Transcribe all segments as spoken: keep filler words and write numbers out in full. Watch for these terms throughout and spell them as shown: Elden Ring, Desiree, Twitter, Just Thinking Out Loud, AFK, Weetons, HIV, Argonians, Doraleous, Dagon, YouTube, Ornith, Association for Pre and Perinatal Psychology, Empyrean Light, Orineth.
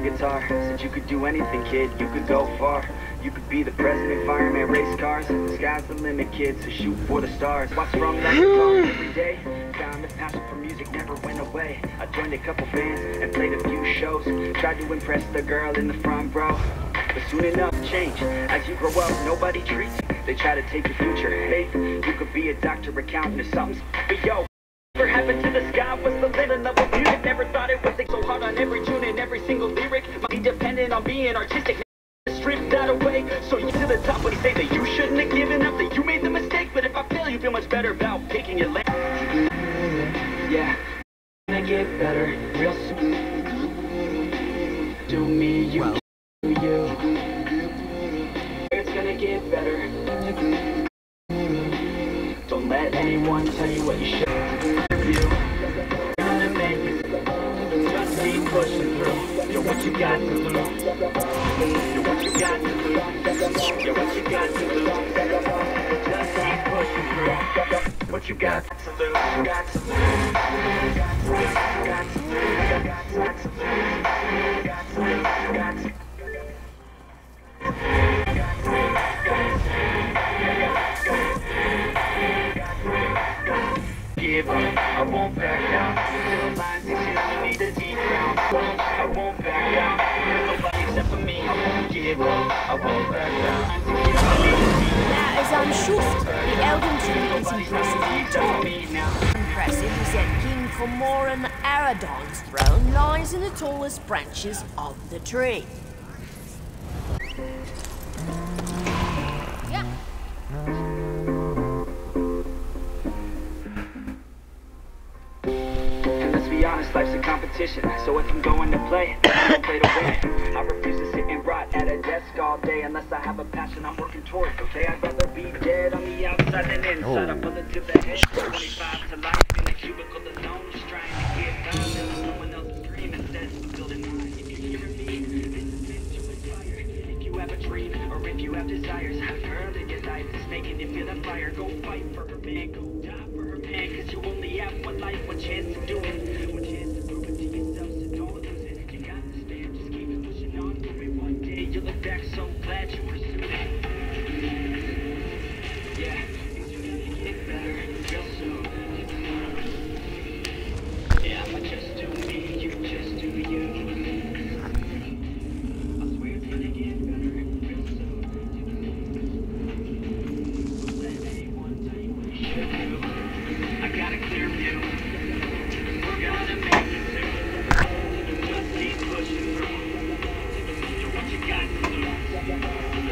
Guitar. Said you could do anything, kid, you could go far. You could be the president, fireman, race cars. The sky's the limit, kid, so shoot for the stars. Watch from that guitar every day. Found the passion for music, never went away. I joined a couple bands and played a few shows. Tried to impress the girl in the front row, but soon enough change. As you grow up, nobody treats you. They try to take your future faith. You could be a doctor, accountant, or something. But yo, what happened to the sky was the living of a music. Never thought it was so hard on every tune and every single lyric. Be dependent on being artistic. Strip that away, so you to the top. When you say that you shouldn't have given up, that you made the mistake. But if I fail, you feel much better about picking your leg. Yeah, gonna get better real soon. Do me, you well. Do you. It's gonna get better. Don't let anyone tell you what you should do. Keep pushing through. You're what you got to lose. You're what you got to lose. You're what you got to lose. Just keep pushing through. What you got to lose. You got to lose. You got to lose. You got to lose. You got to lose. You got to lose. You got to lose. I won't back down. Lines and shit, I need a deep round. I won't back down. Nobody except for me. I won't give up. I won't back down. Now, as I'm sure, the Elden Ring is impressive. Impressive is that King Cormoran Aradon's throne lies in the tallest branches of the tree. Life's a competition, so it can go into play. I don't play to win. I refuse to sit and rot at a desk all day unless I have a passion I'm working towards. Okay, I'd rather be dead on the outside than inside. I'm pulling to the head. twenty-five to life in the cubicle alone, just trying to get done. There's someone else's dream instead of building mine. If you hear me, this is meant to inspire. If you have a dream or if you have desires, I've heard that your life is making you feel on fire. Go fight for her man, go die for her man, cause you only have one life, one chance to do it. Thank you.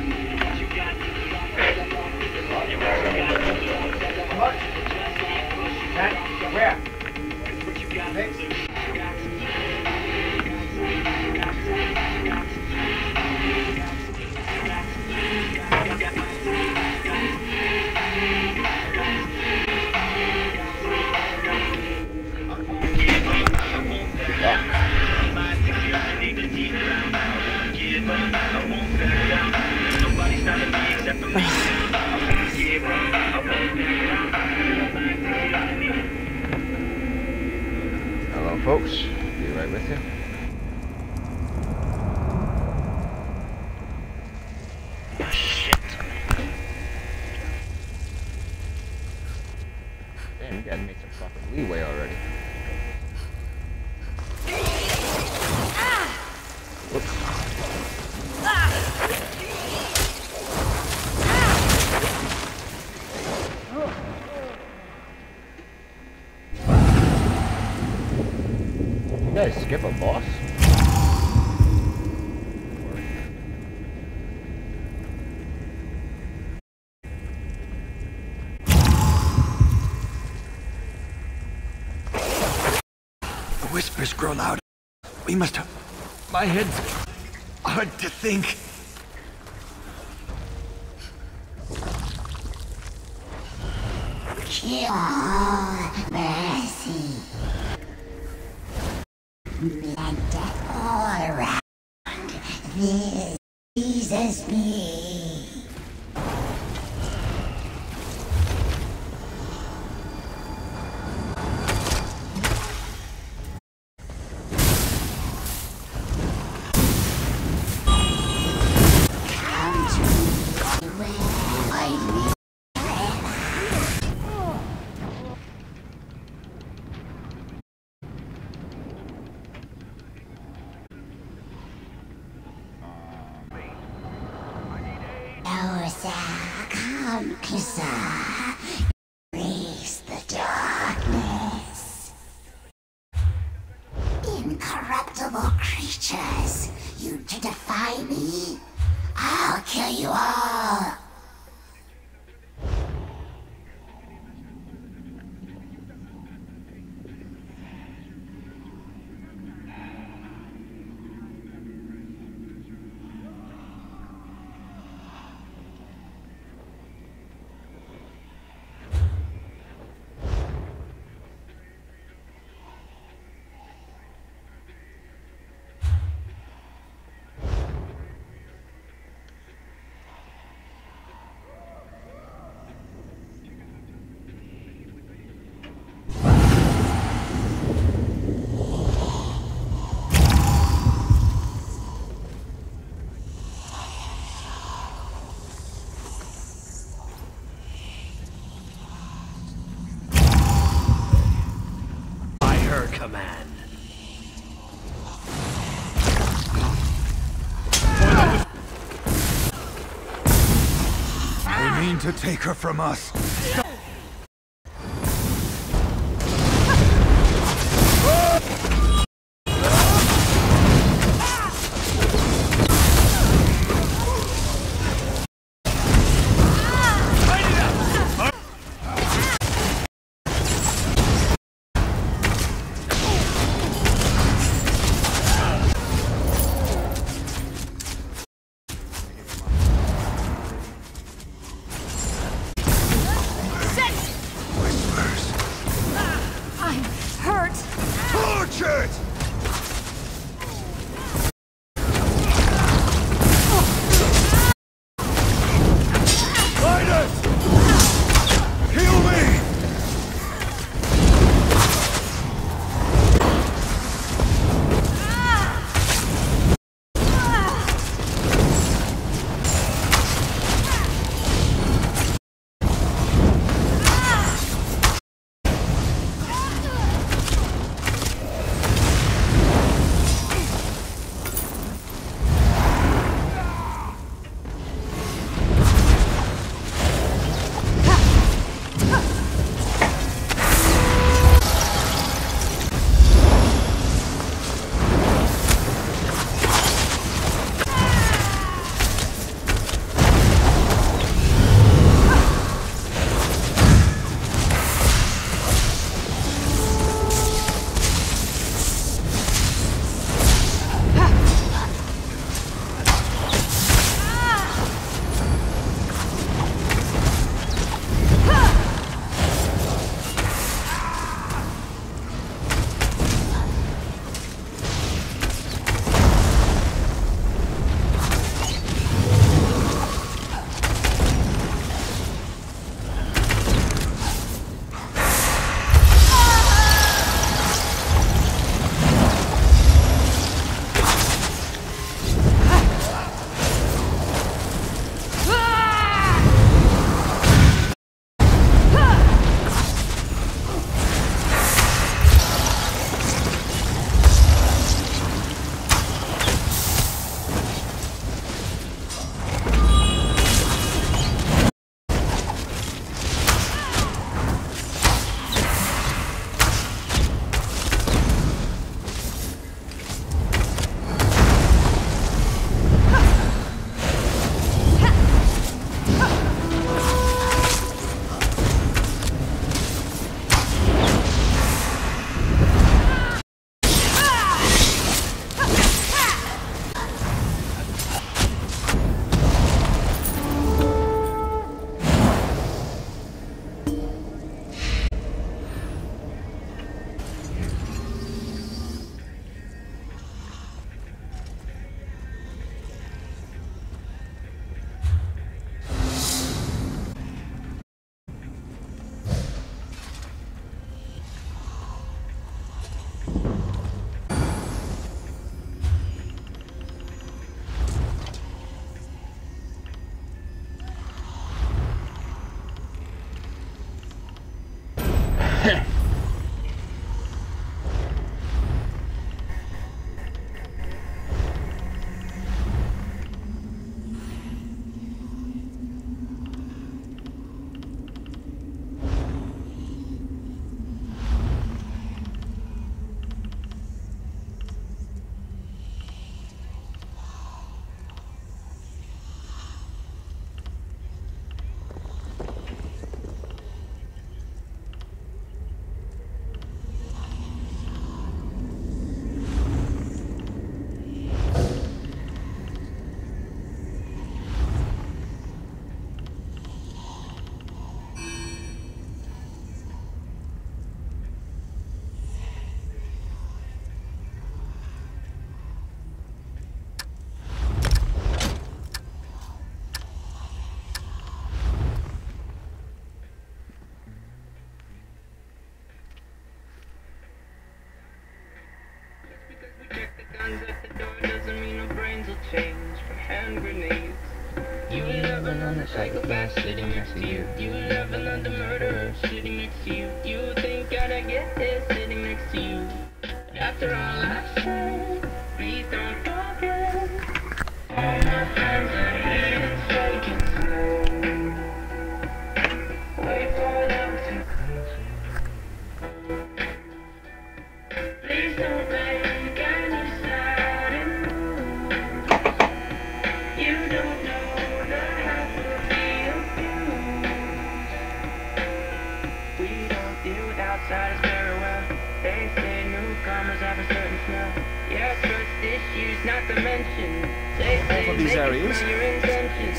folks. Be right with you. Shit. Damn, we gotta make some fucking leeway already. Did I skip a boss? The whispers grow louder. We must have... My head's hard to think. Cure mercy. Blood all around. This pleases me. Come to me where I live. Come closer, embrace the darkness. Incorruptible creatures, you to defy me, I'll kill you all. Command. They mean to take her from us. Stop. Psychopath sitting next to you. You love another murderer sitting next to you. You think I'd get this sitting next to you. After all I've said, please don't forget. All my friends are here and shaking slow. Wait for them to come to you. Please don't make any sudden moves. You don't know. Outsiders very well. They say newcomers have a certain smell. Yeah, trust issues not to mention. They say they can smell your intentions.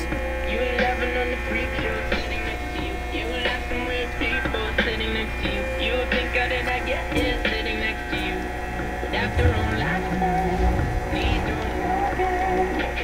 You ain't laughing on the freak show sitting next to you. You laughing with people sitting next to you. You think I did not get here sitting next to you. But after all I've said, please don't forget.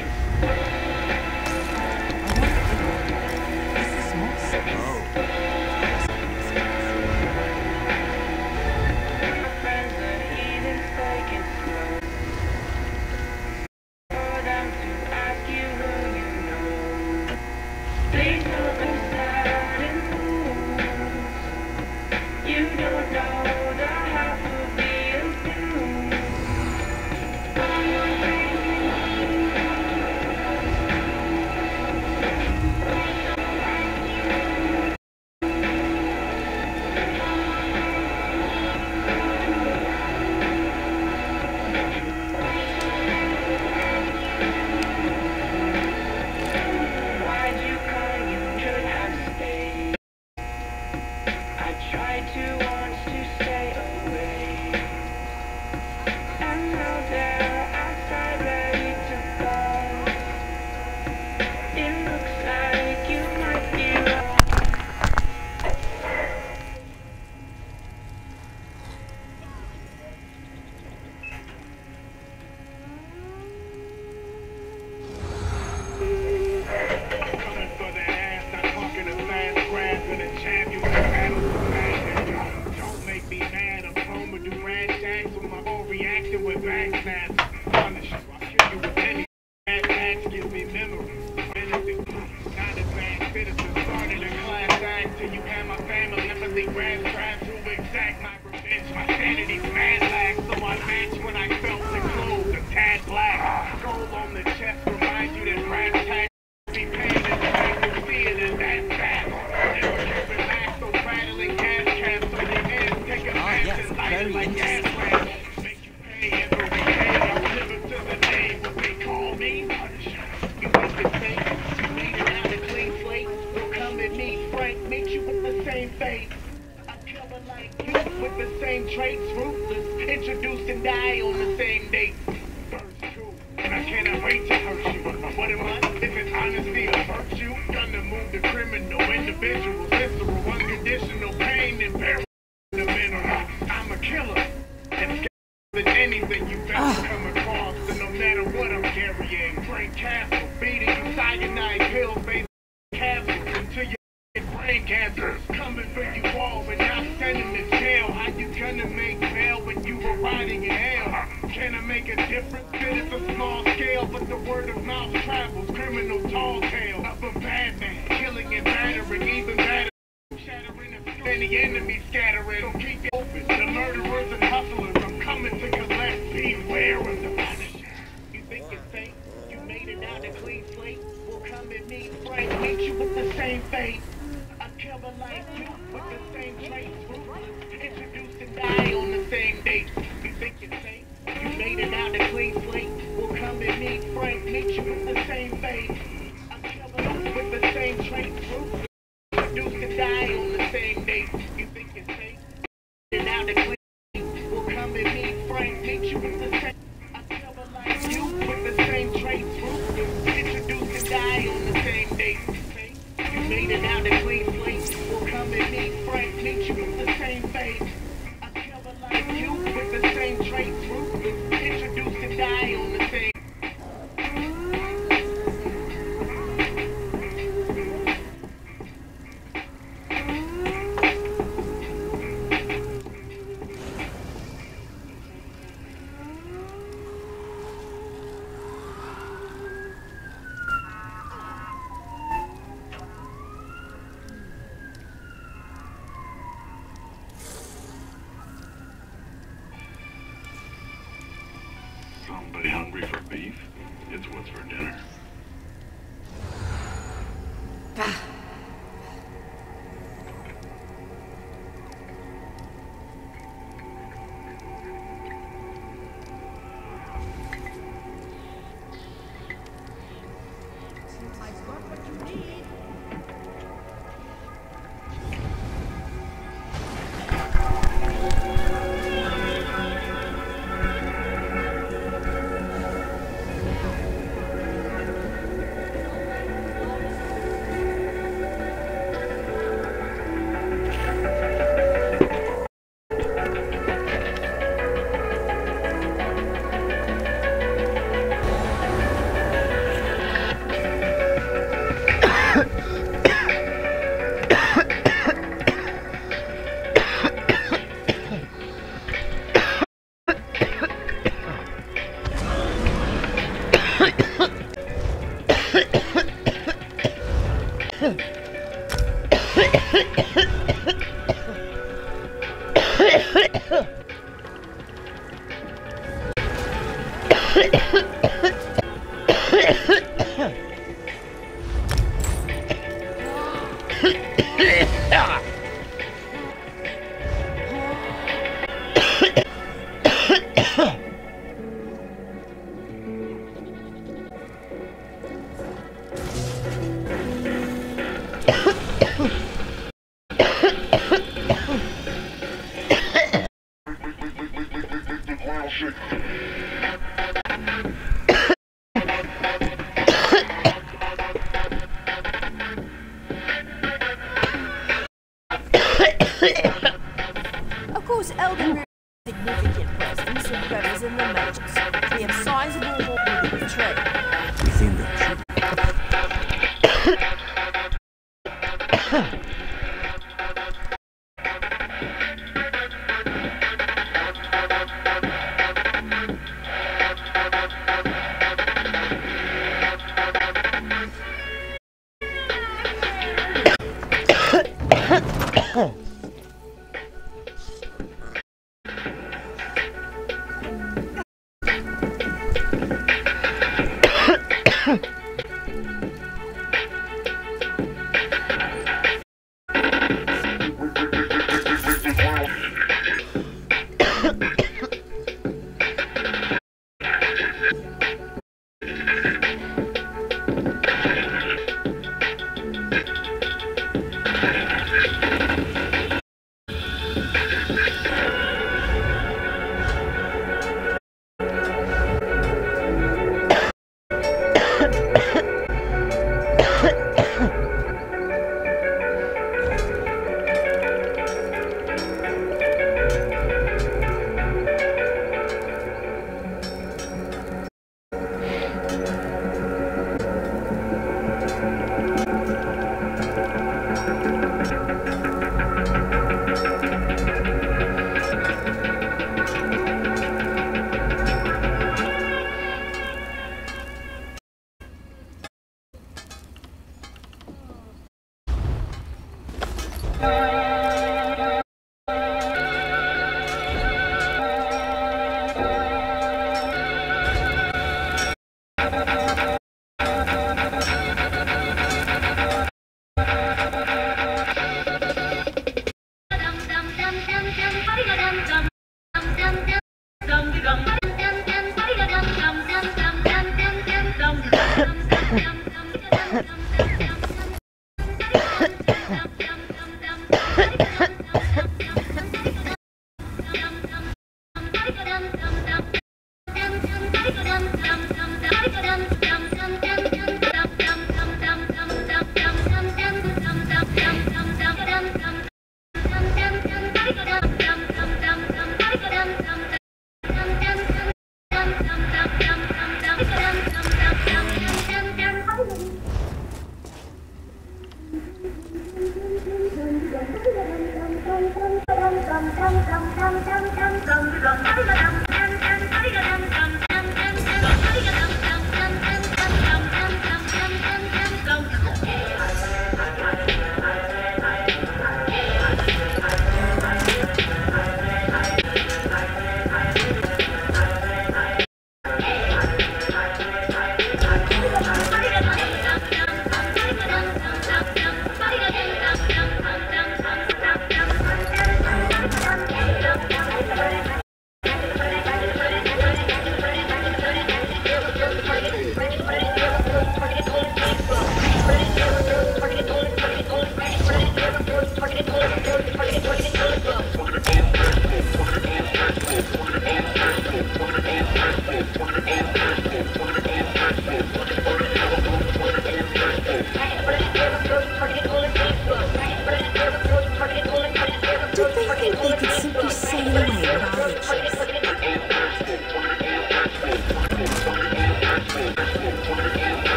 Killing and battering, even battering, shattering the and the enemy scattering. So keep it open. The murderers and hustlers are coming to collect. Beware of the Punisher. You think it's fate? You made it out a clean slate? Will come and meet Frank, hit you with the same fate. A killer like you with the same traits. Introduced and die on the same date. You think it's fate? You made it out a clean slate? Will come and meet Frank, hit you with the same fate. A killer with the same traits. Somebody hungry for beef? It's what's for dinner. Bye.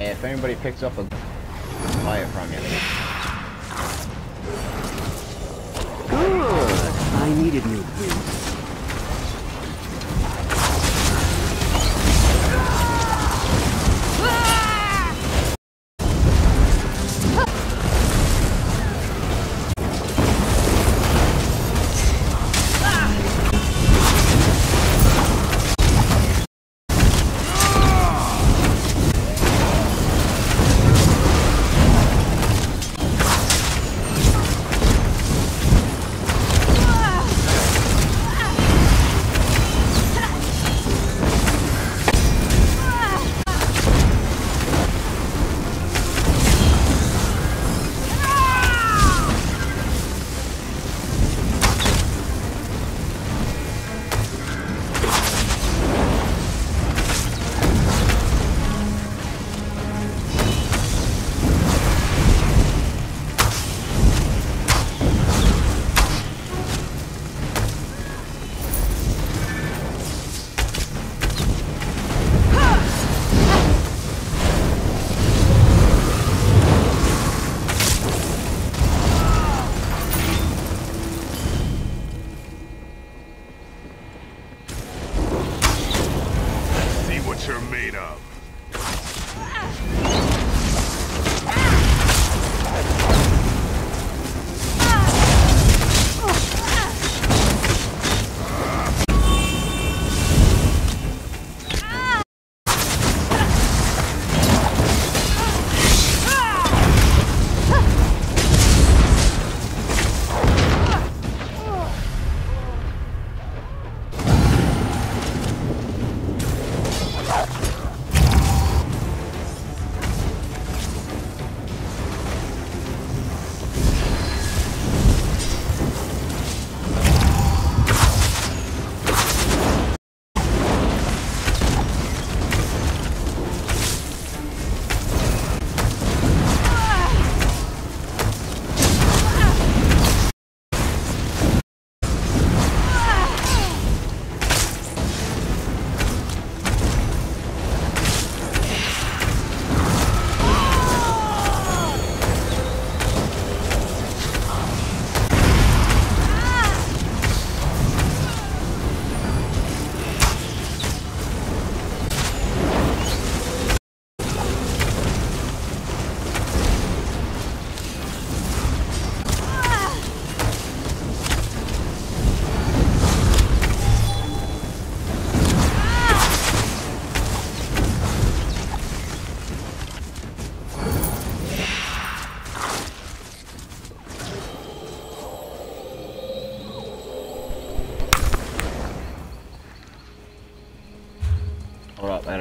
And if anybody picks up a fire from you. Good! I needed new boots.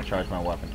Charge my weapon.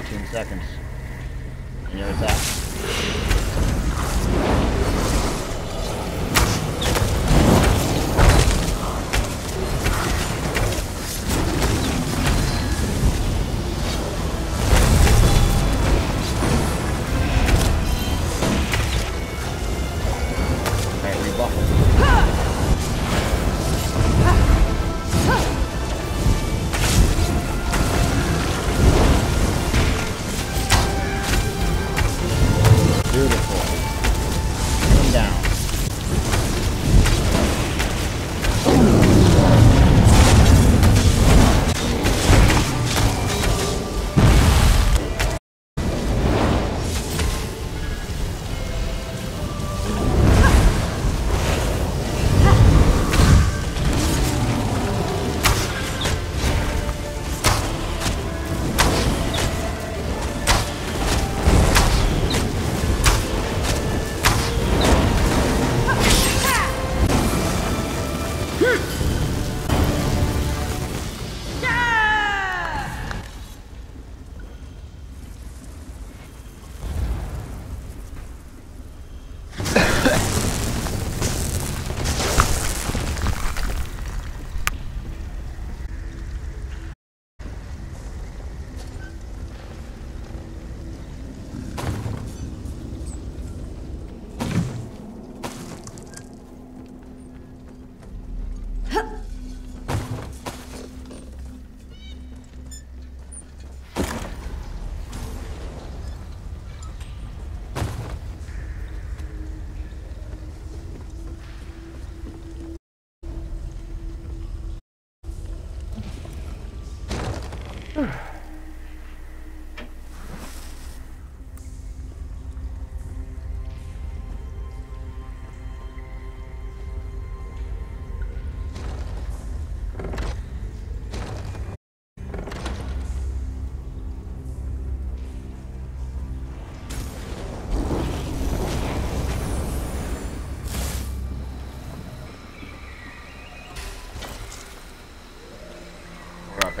fifteen seconds. And you're attacked. Alright, rebuffle.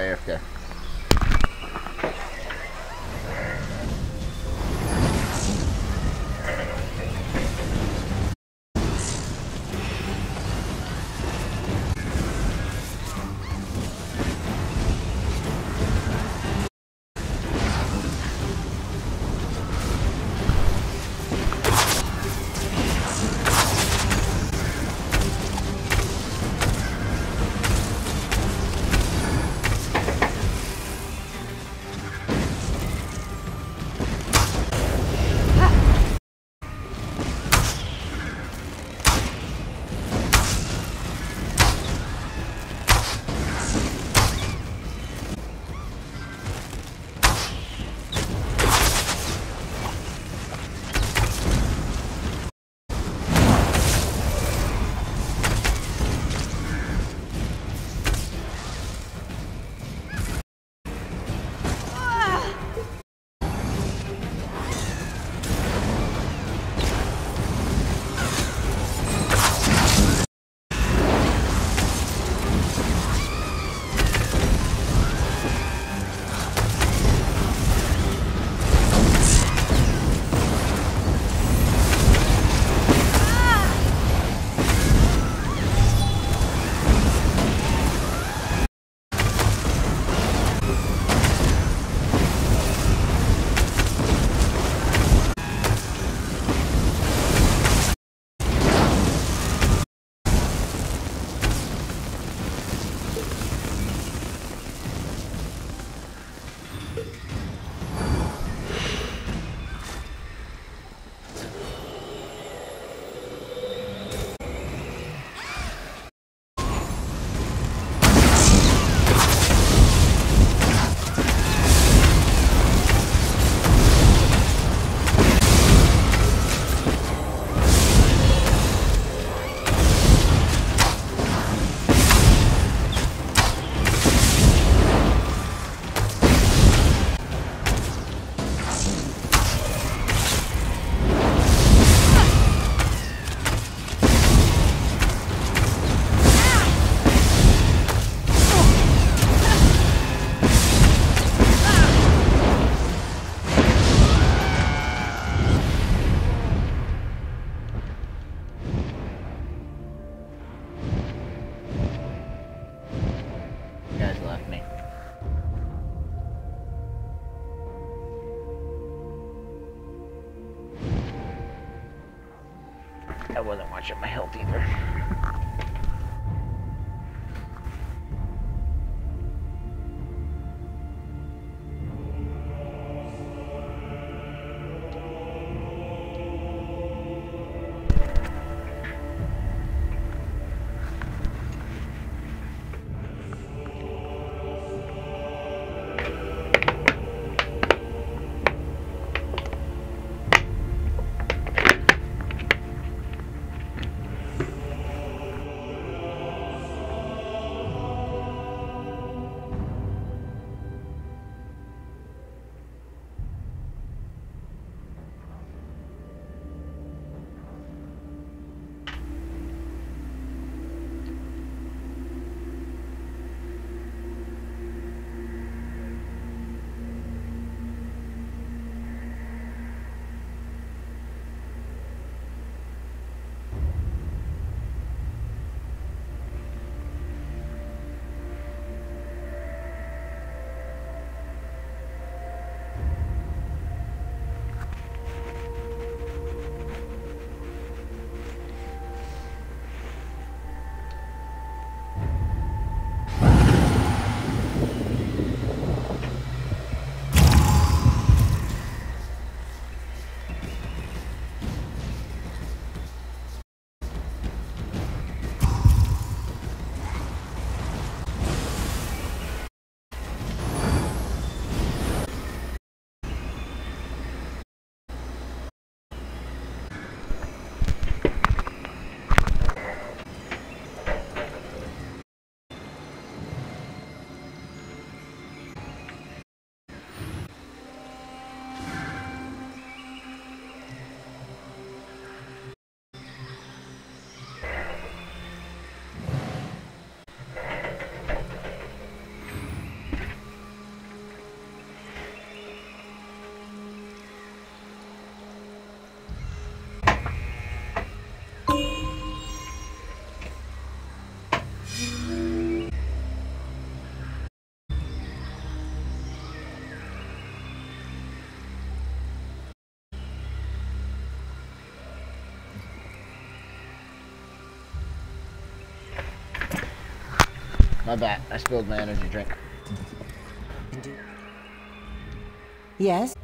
A F K. wasn't watching my health either. My bad, I spilled my energy drink. Yes?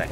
Okay.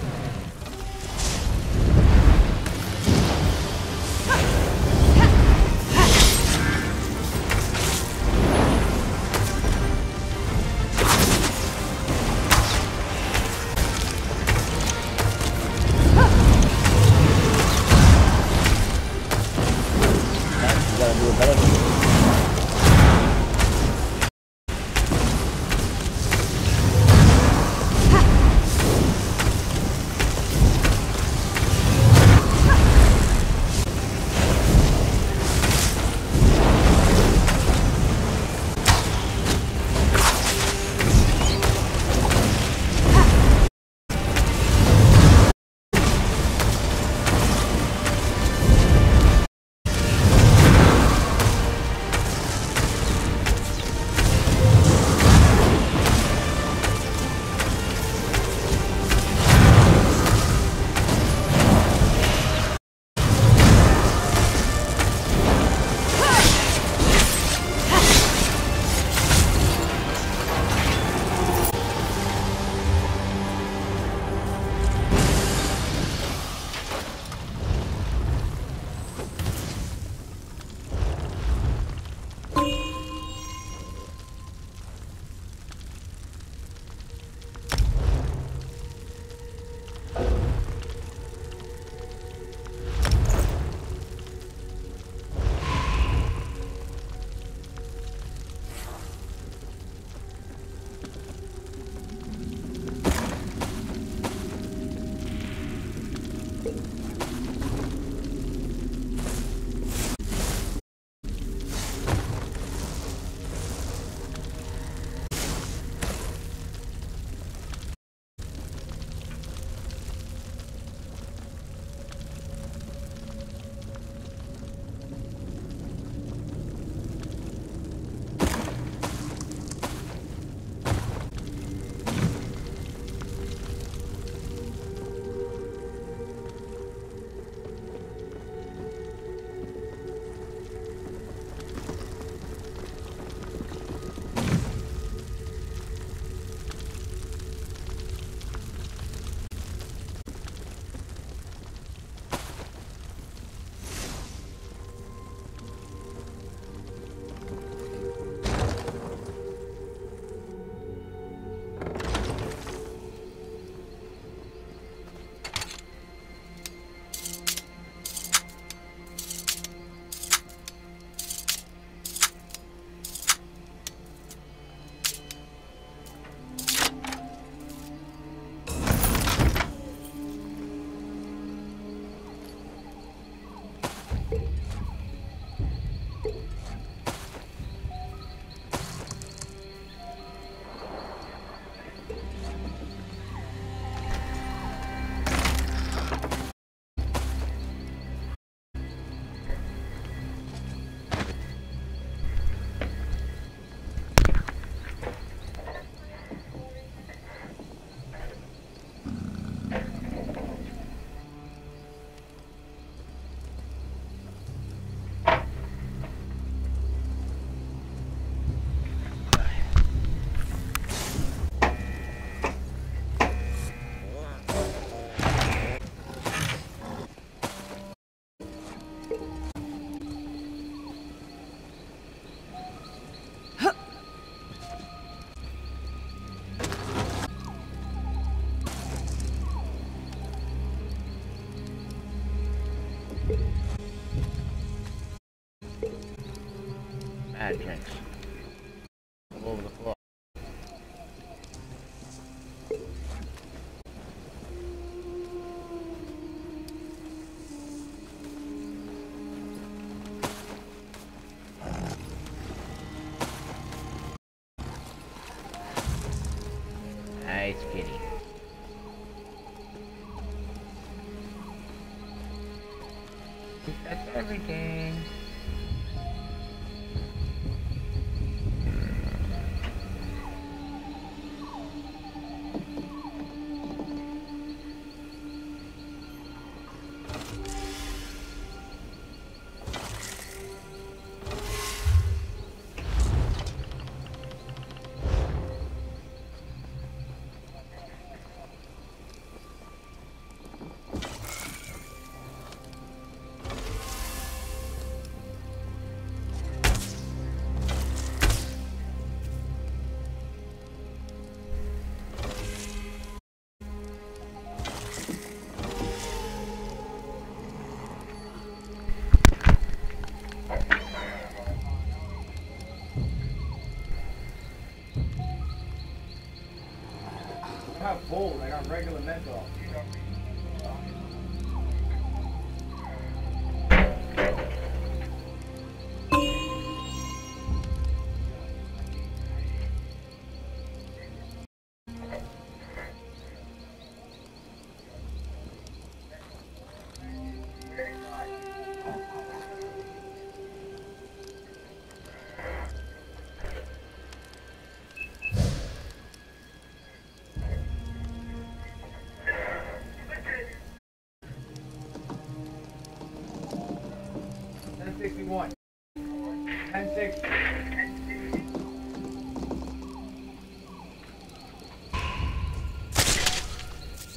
Bad drinks. All over the floor. Nice kitty. That's everything. not bold, like I'm regular menthol. ten sixty-one. ten sixty.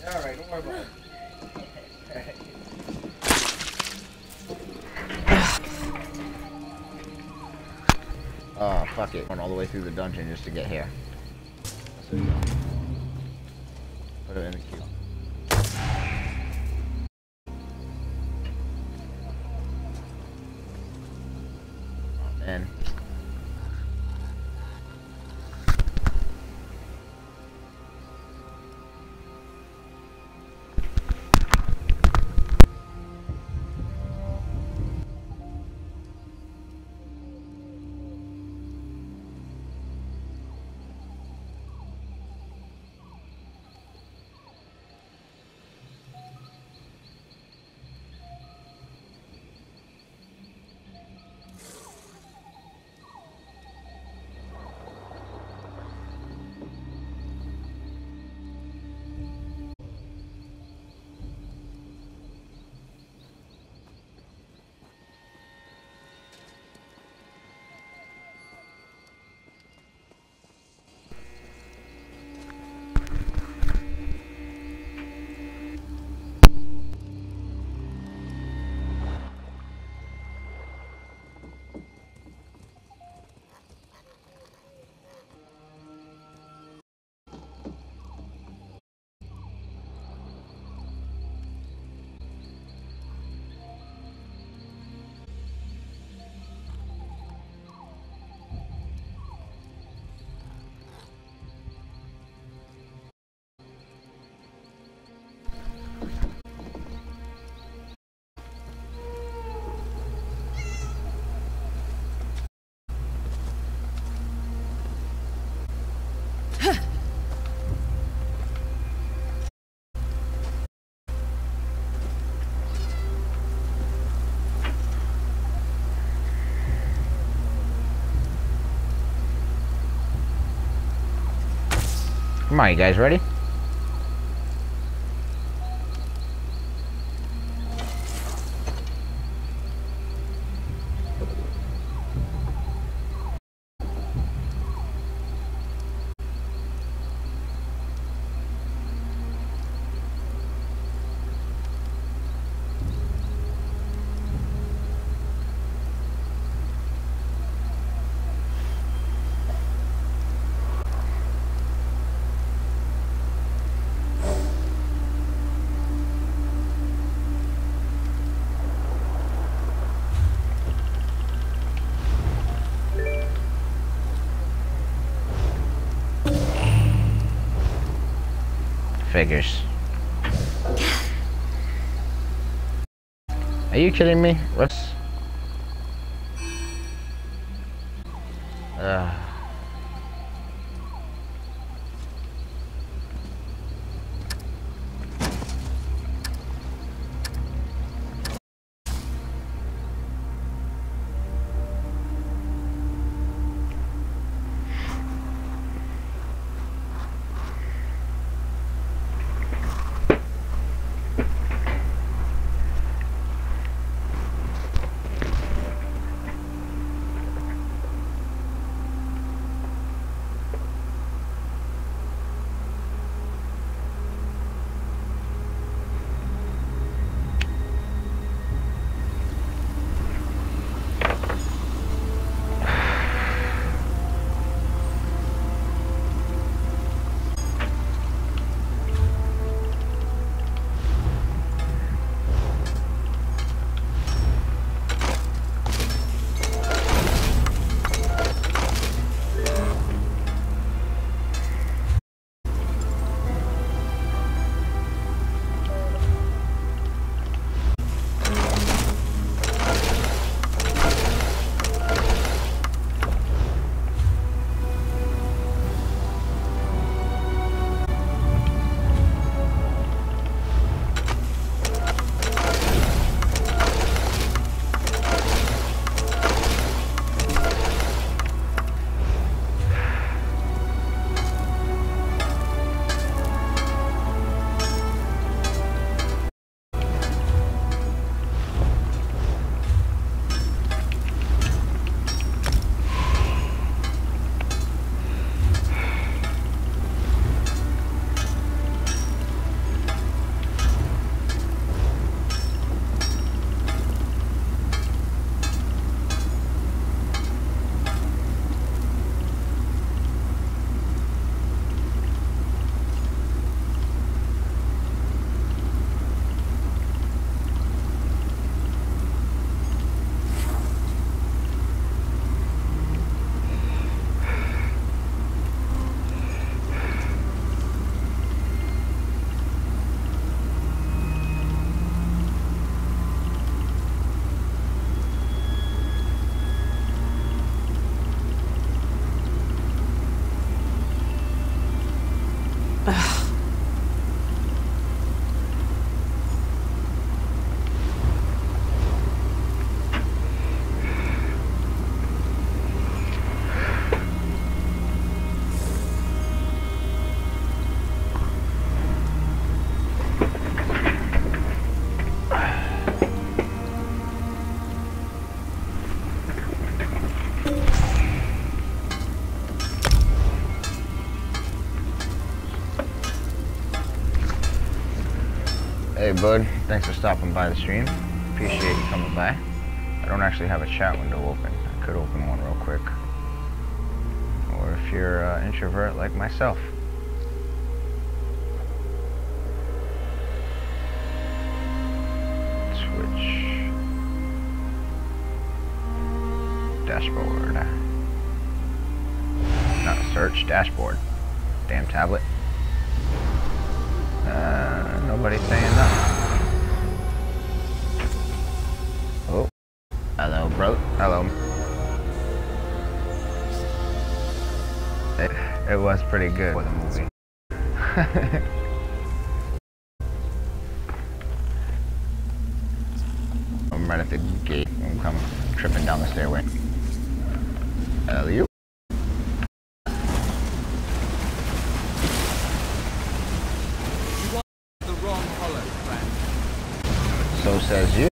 All right, don't worry about it. Oh, fuck it. Went all the way through the dungeon just to get here. Put it in the queue. In. Come on, you guys ready? Figures. Are you kidding me? What's... Uh. Hey bud, thanks for stopping by the stream. Appreciate you coming by. I don't actually have a chat window open. I could open one real quick. Or if you're an introvert like myself. Switch. Dashboard. Not a search, dashboard. Damn tablet. Uh, nobody's saying nothing. Oh. Hello, bro. Hello. It, it was pretty good for the movie. I'm right at the gate. I'm coming, tripping down the stairway. Hello. Says you.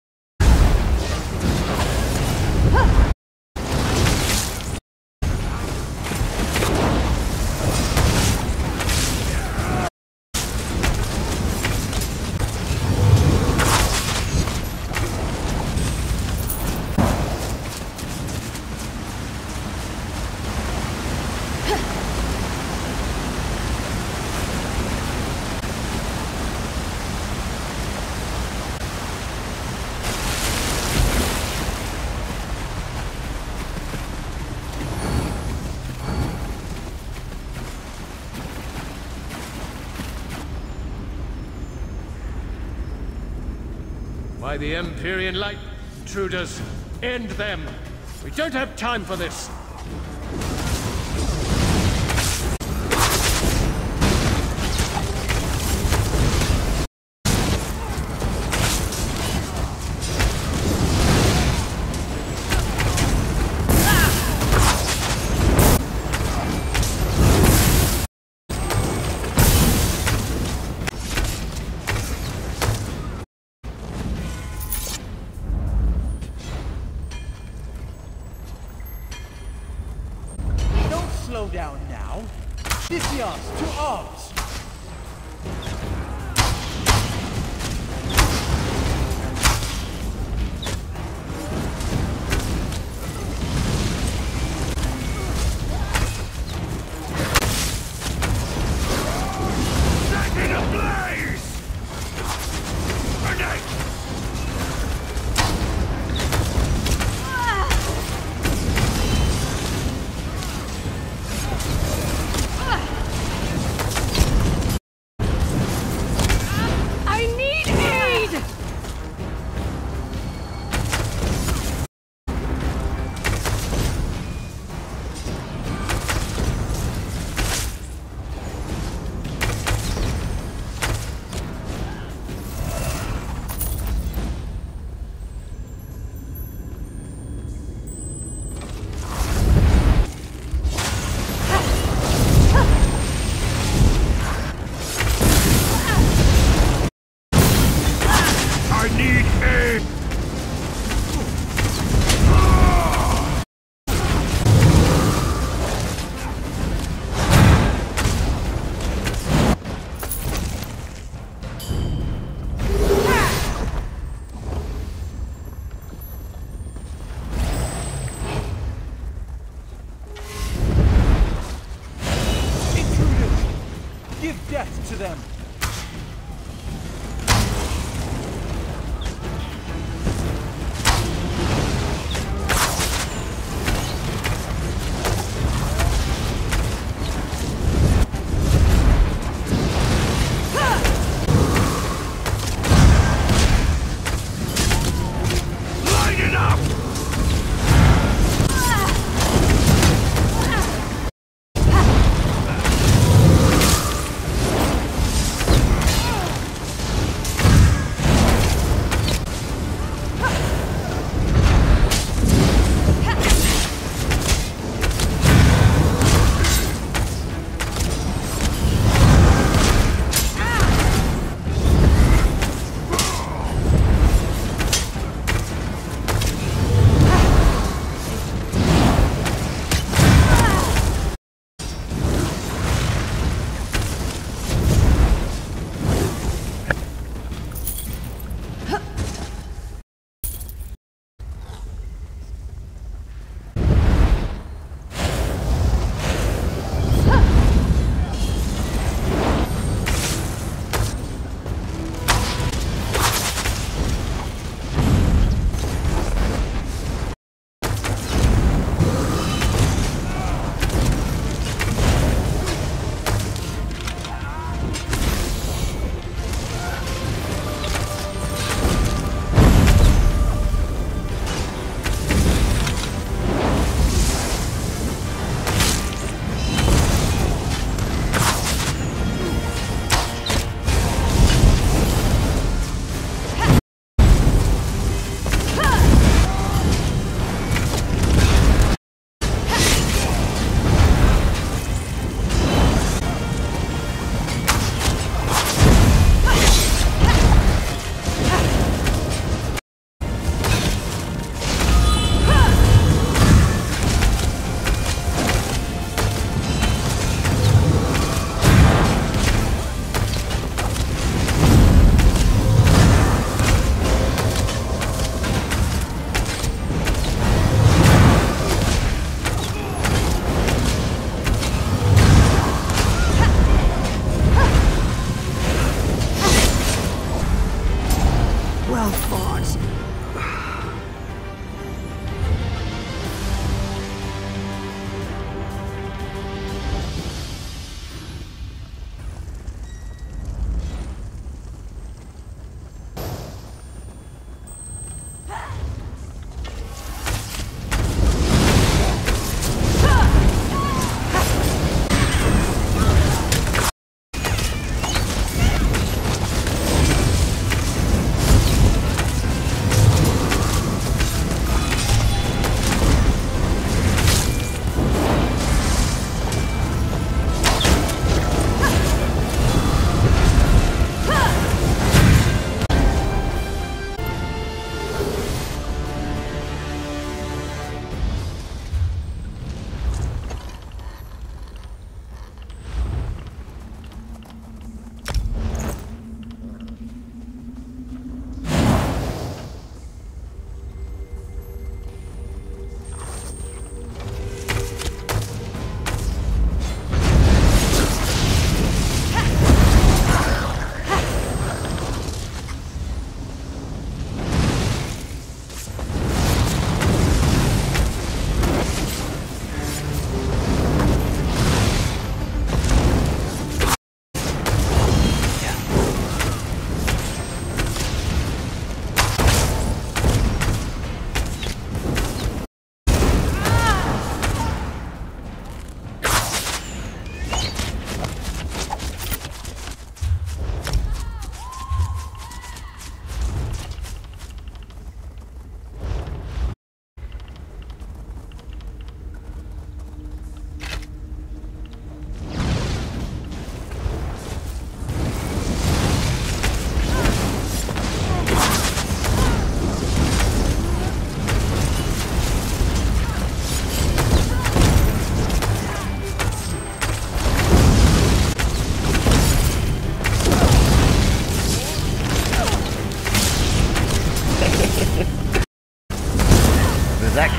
By the Empyrean Light, intruders, end them! We don't have time for this! Slow down now. Dismiss to arms. To them.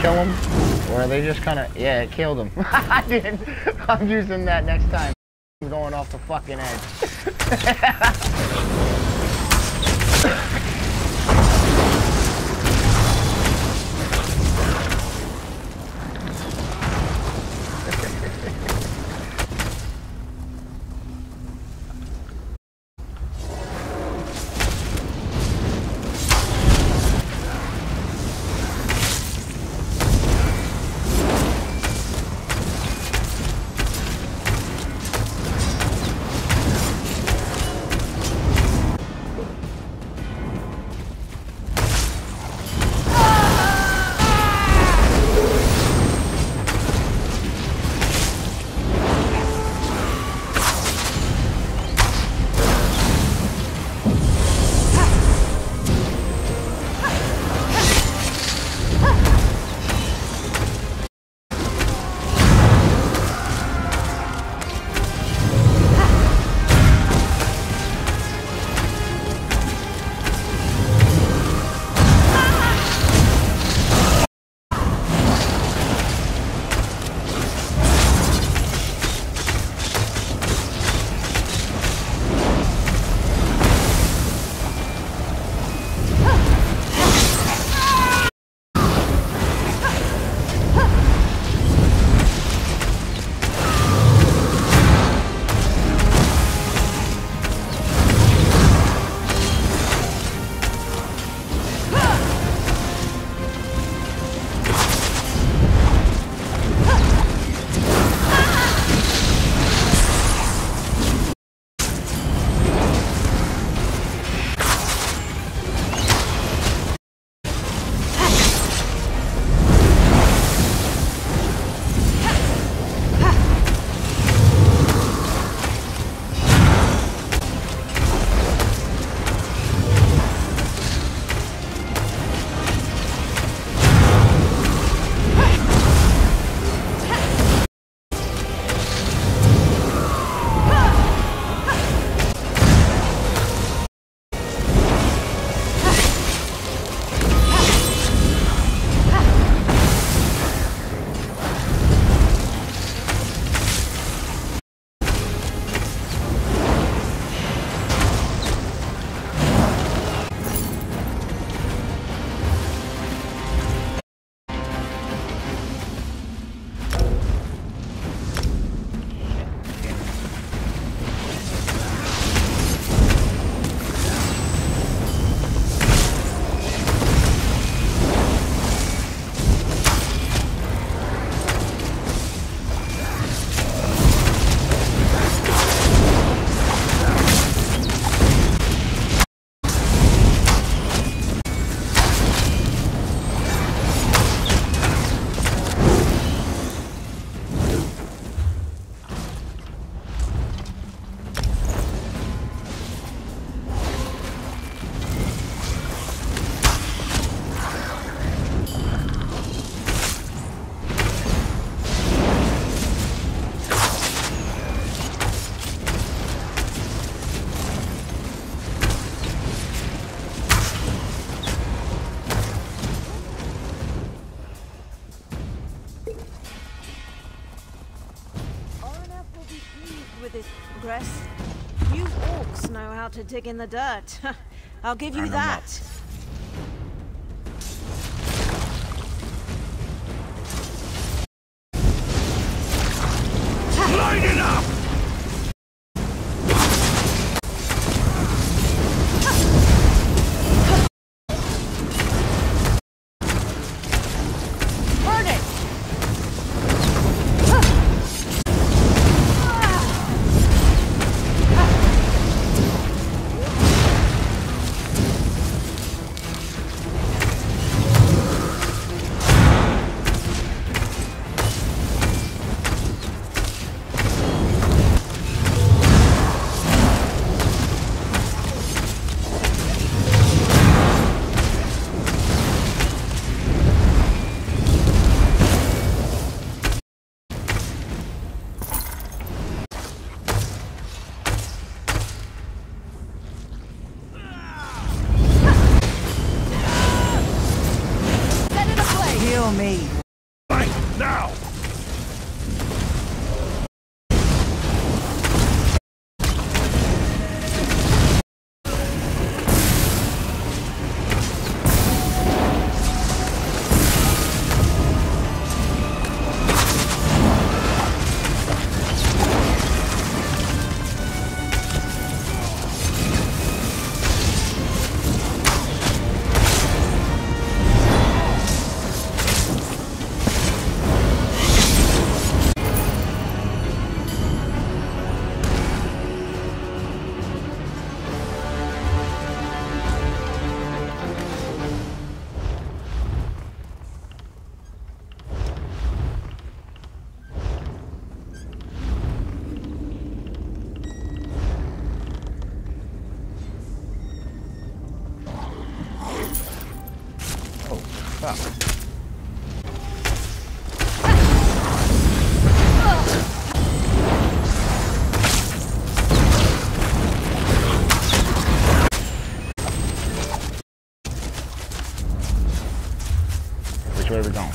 kill him? Or are they just kind of... Yeah, it killed him. I did. I'm using that next time. I'm going off the fucking edge. You orcs know how to dig in the dirt. I'll give you that. Not. Fuck. Where we're going.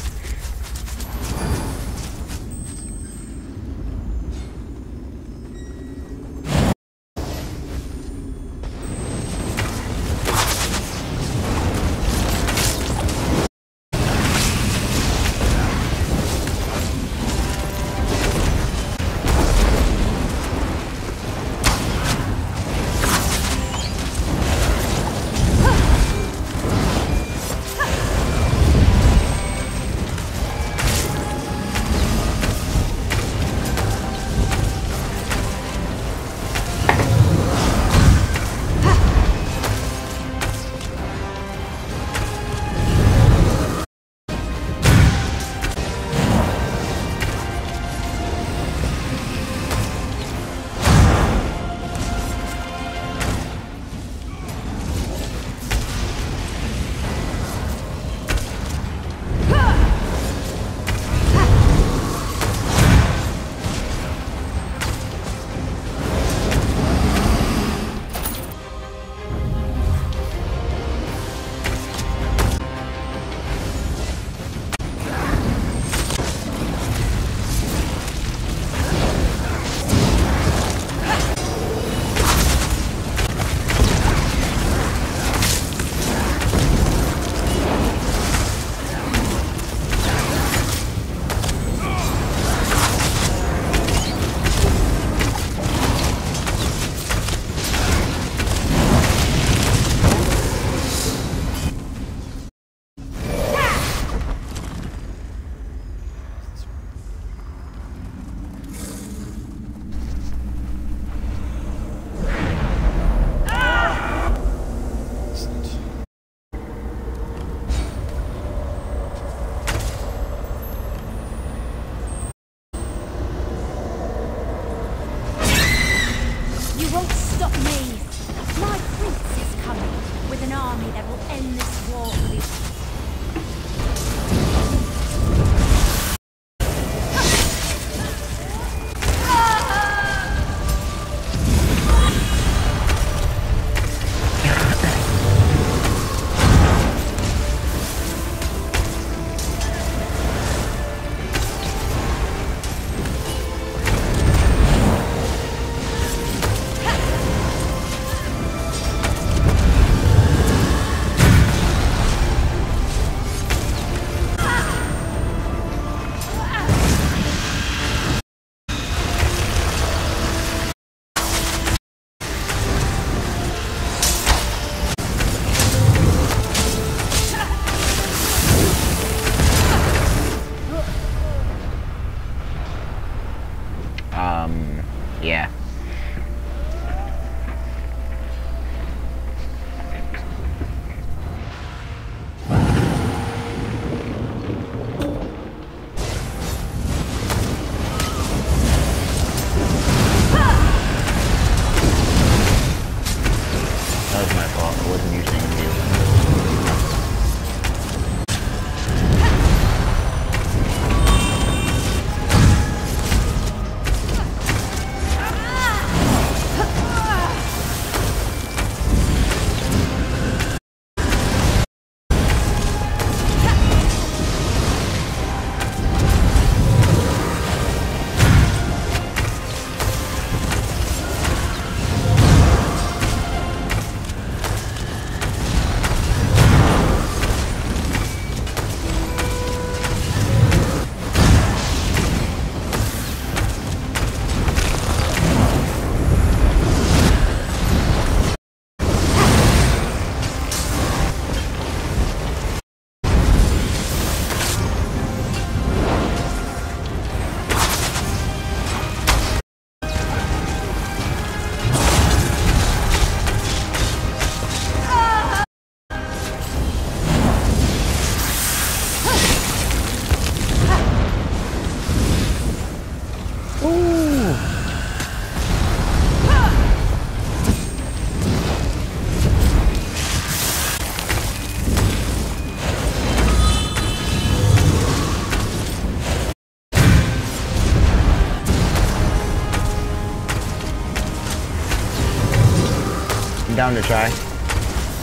I'm down to try.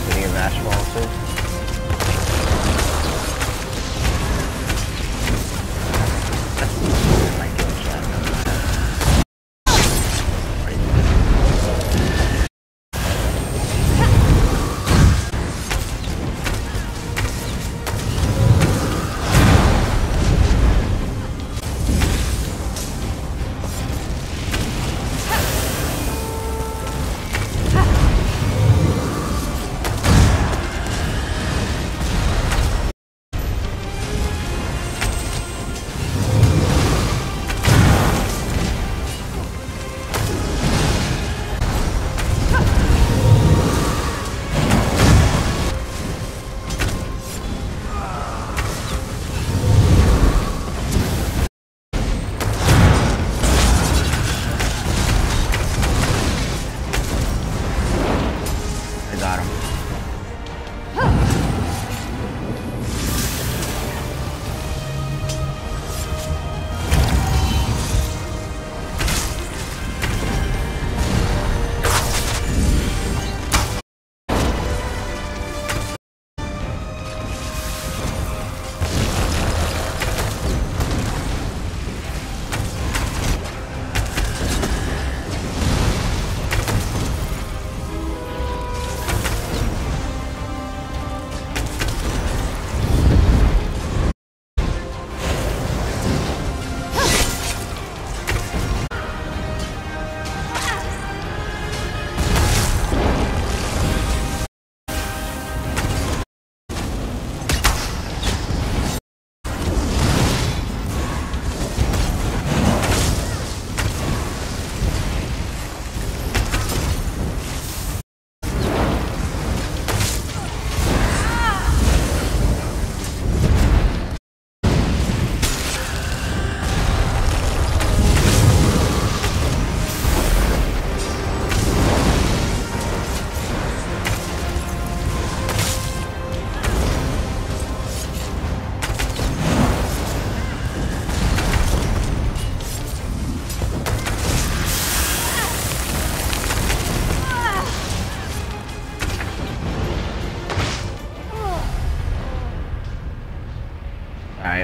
Getting a mash ball too. That's my kill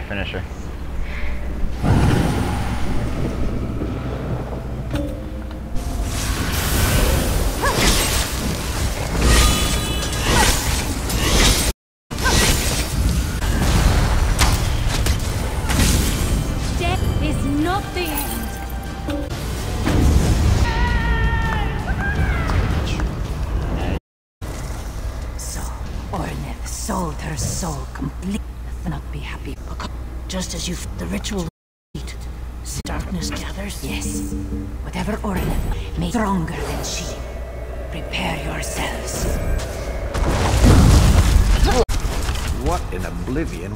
finisher. Death is not the end. So, Ornith sold her soul completely. Not be happy because just as you f the ritual completed, darkness gathers. Yes, whatever Ornith may stronger than she. Prepare yourselves. What in oblivion?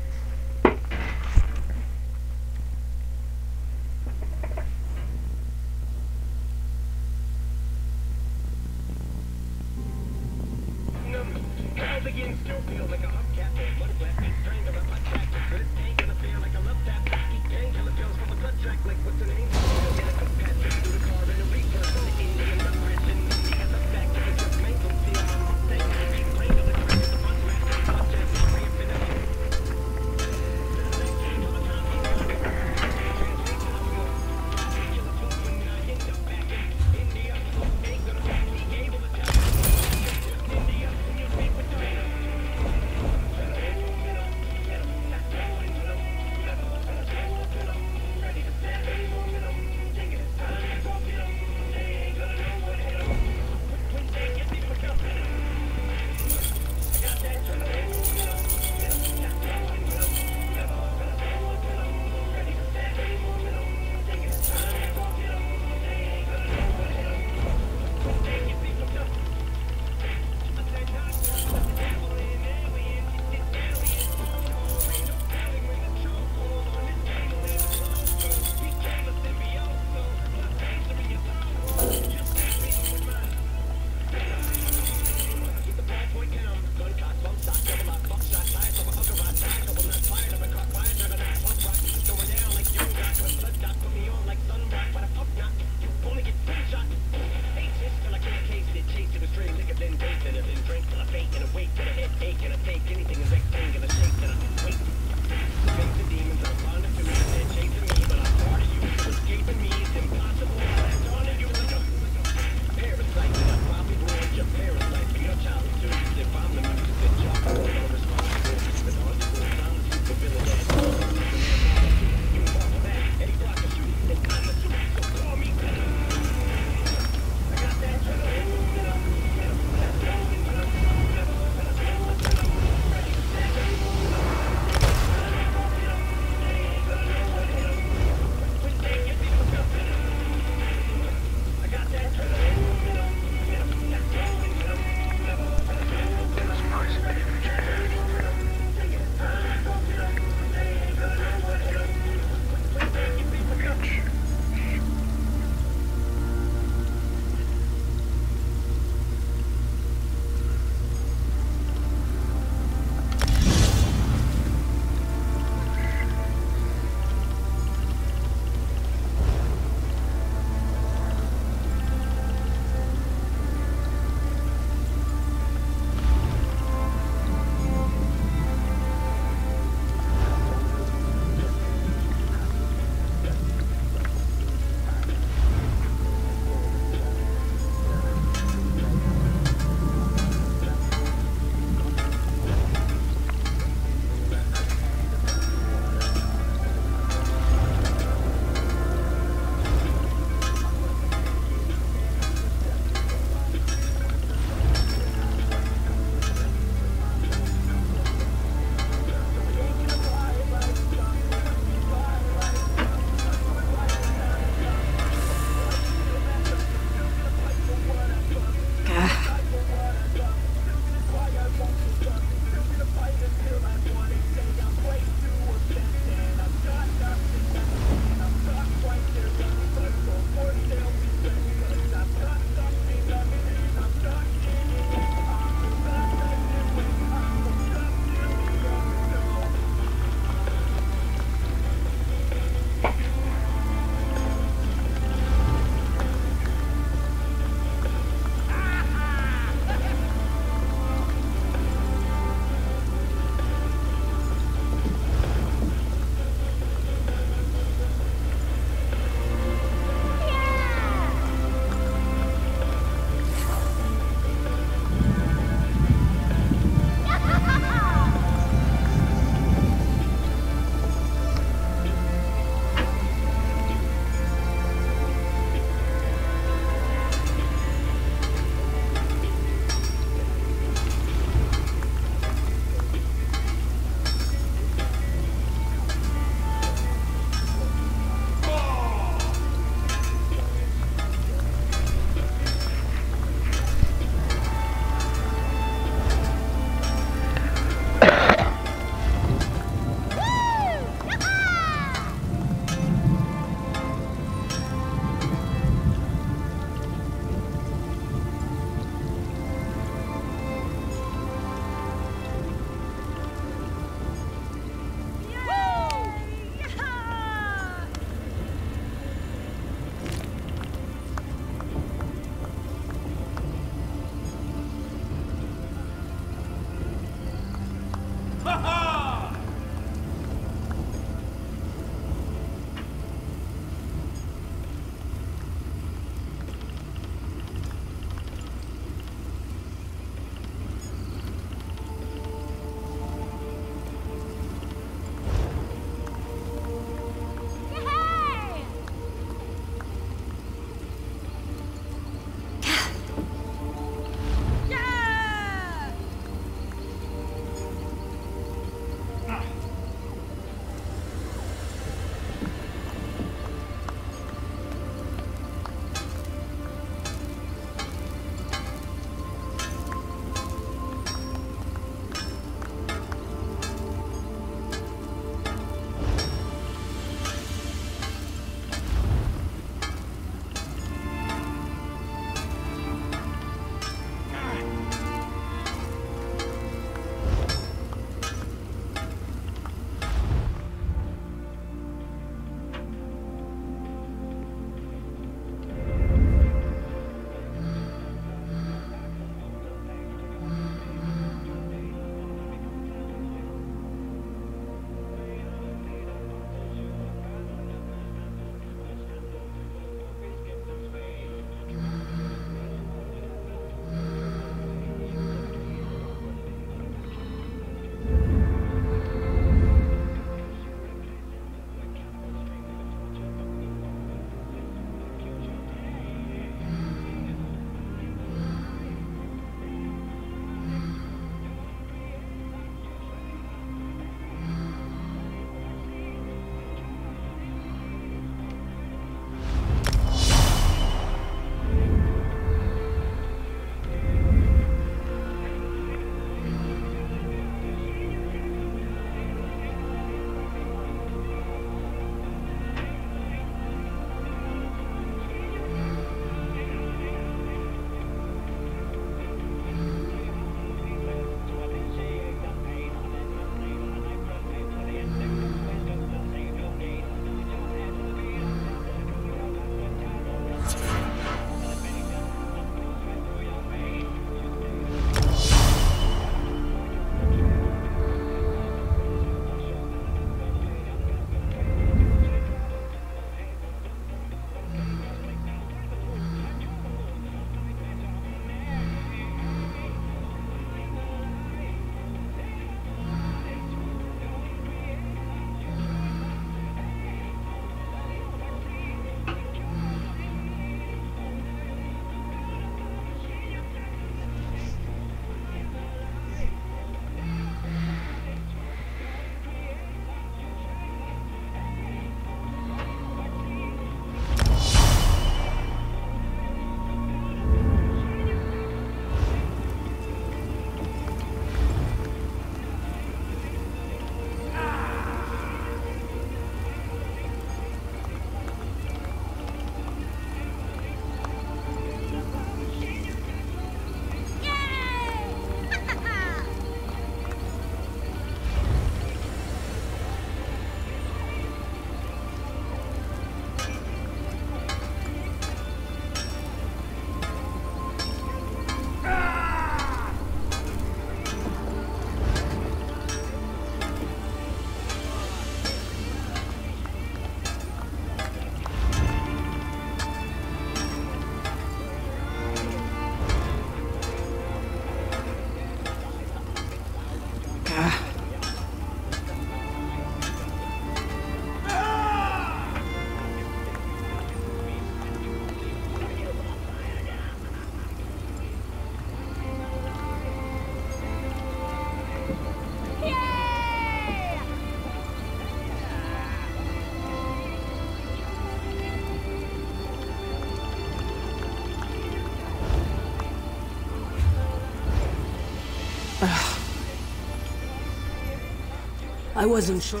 I wasn't sure.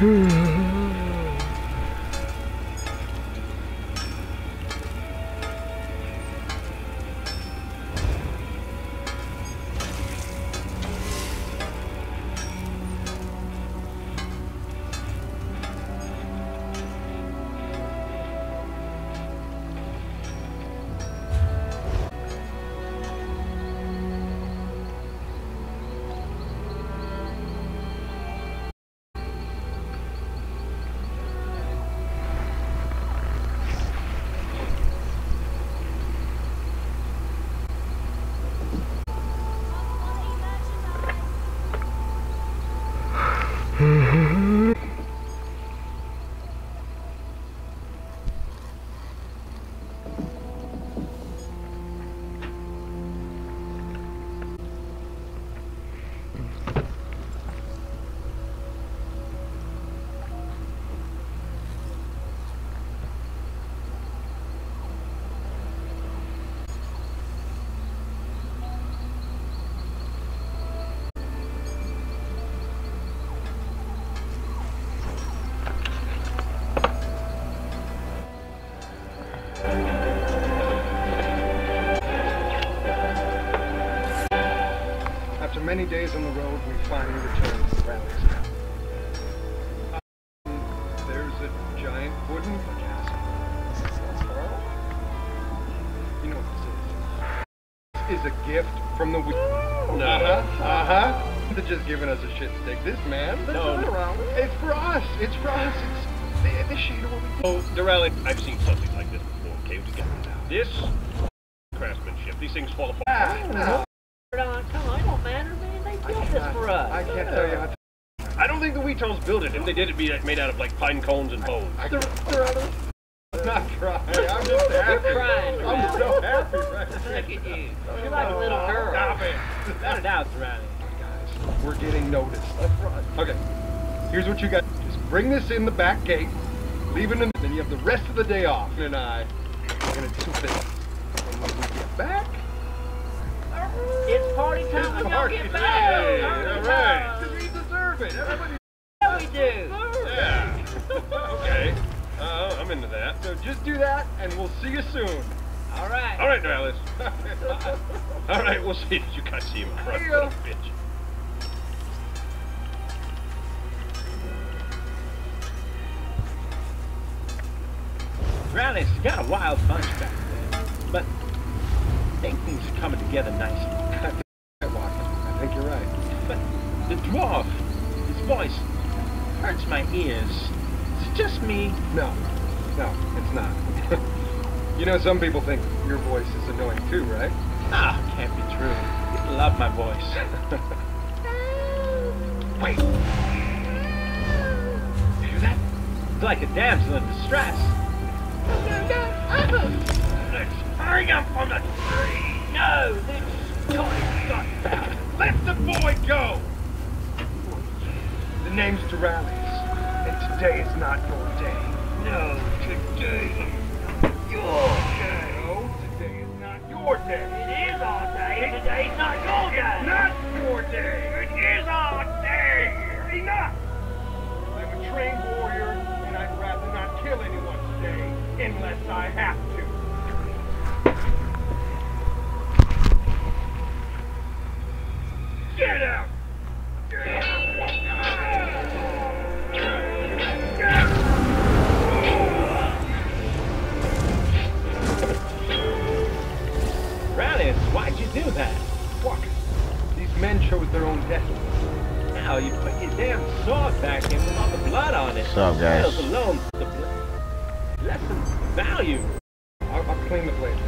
Hmm. many days on the road, we finally returned to Doraleous now. Um, there's a giant wooden castle. Is this as well? You know what this is. This is a gift from the... No. Uh-huh. Uh-huh. They're just giving us a shit stick. This man, that's no. not around. It's for us. It's for us. It's the, the shade of what we do. Oh, Doraleous, I've seen something like this before. Came together now. This craftsmanship. These things fall apart. Ah, no. no. Come on, it don't matter, man. They built this for us. I can't yeah. tell you how to... I don't think the Weetons built it. If they did, it'd be made out of like pine cones and bones. I, I Dur Doraleous. I'm not crying. I'm just happy. You're crying, I'm so happy right now. Look at you. You're like a little girl. Stop it. Not a doubt, Doraleous. We're getting noticed. Let's run. Okay. Here's what you got. Just bring this in the back gate, leave it in, then you have the rest of the day off. And I are gonna do things. And when we get back, it's party time. It's party when y'all get back. Hey, all right. Because we deserve it. Everybody. Yeah, we do. Yeah. Okay. Uh, I'm into that. So just do that, and we'll see you soon. All right. All right, Doraleous. All right. We'll see. You guys see him in front of the bitch. Doraleous has got a wild bunch back there, but I think things are coming together nicely. I think you're right, Walker. I think you're right. But the dwarf, his voice hurts my ears. Is it just me? No, no, it's not. You know, some people think your voice is annoying too, right? Ah, oh, can't be true. People love my voice. Wait. You hear that? It's like a damsel in distress. Let's hurry up on the tree! No, this toy's got back. Let the boy go! The name's Doraleous, and today is not your day. No, today is your day. No, today is not your day. It is our day, and today's not your day. It's not your day. It is our day. Enough! I'm a trained warrior, and I'd rather not kill anyone today. Unless I have to. Get out! Get out! Doraleous, why'd you do that? Walker, these men chose their own death. Now you put your damn sword back in with all the blood on it. What's up, guys? Alone, the less than value. I'll, I'll clean the blade later.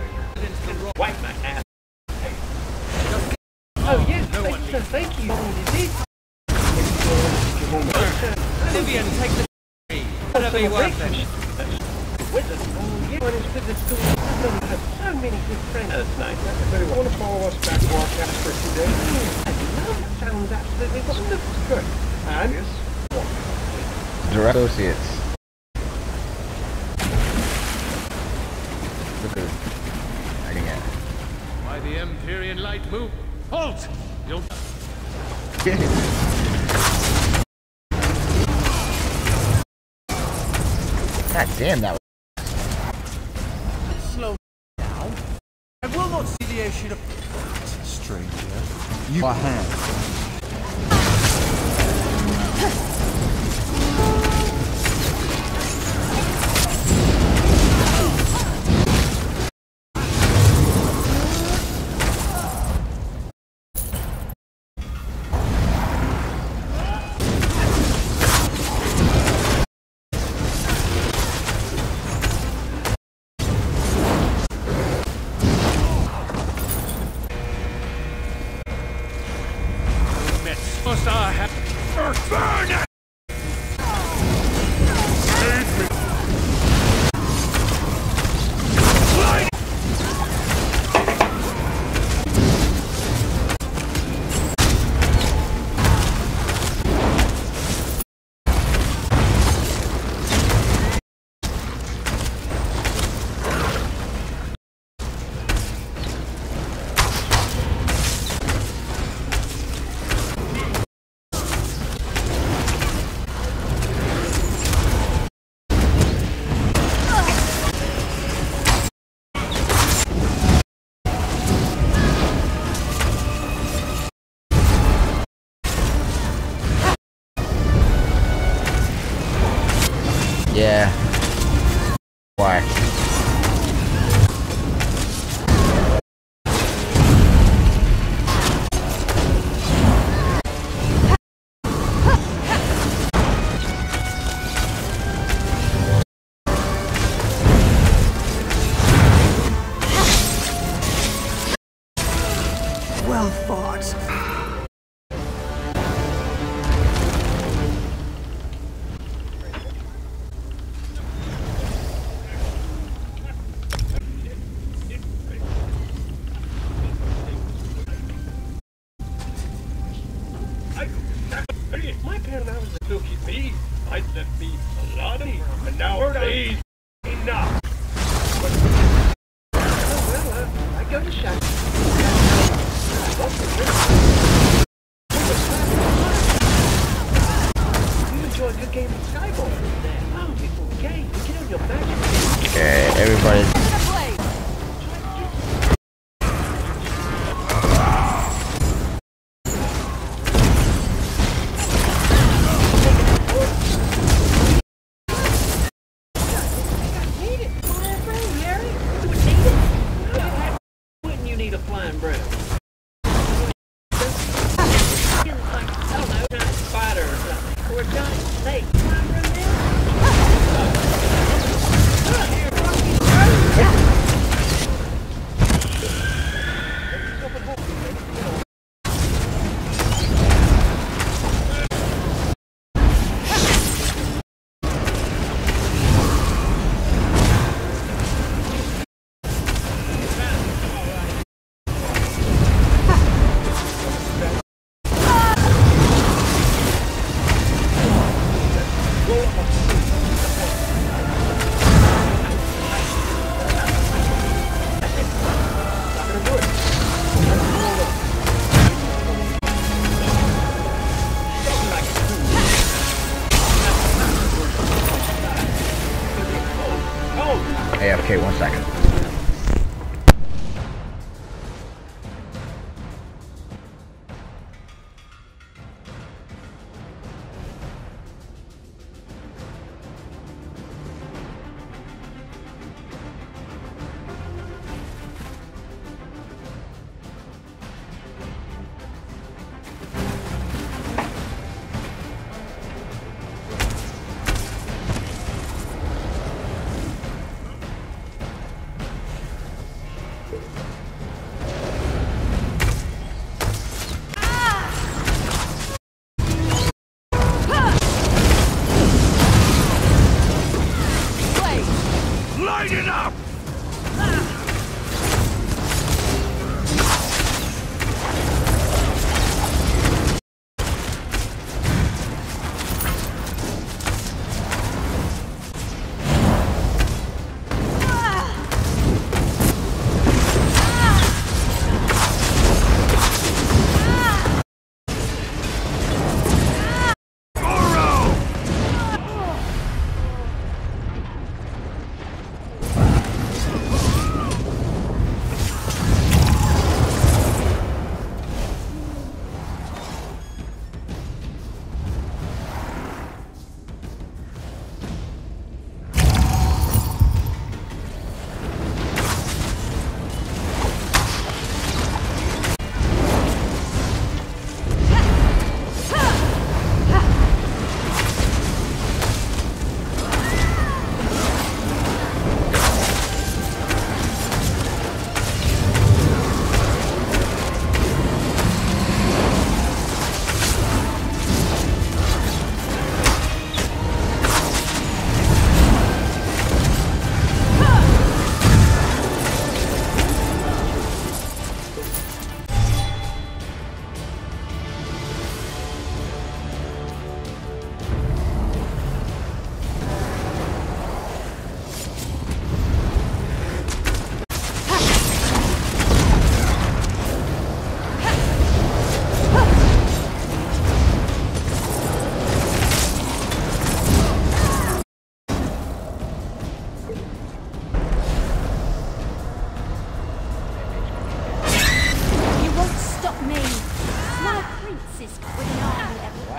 Wipe my ass. Hey. Oh, oh yes, no thank, one sir, thank you. Vivian, take the tree. Whatever you want. Wizard. Oh, yeah. One is visit school. I've had so many good friends. That's nice. But you want to follow us back to our camp for two days? I love it. Sounds absolutely wonderful. Good. And? Yes. Direct Associates. By the Empyrean Light, move! Halt! You'll... God damn, that was... Slow down. I will not see the issue of... Stranger, you... My hand. Yeah. Why?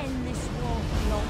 End this war long.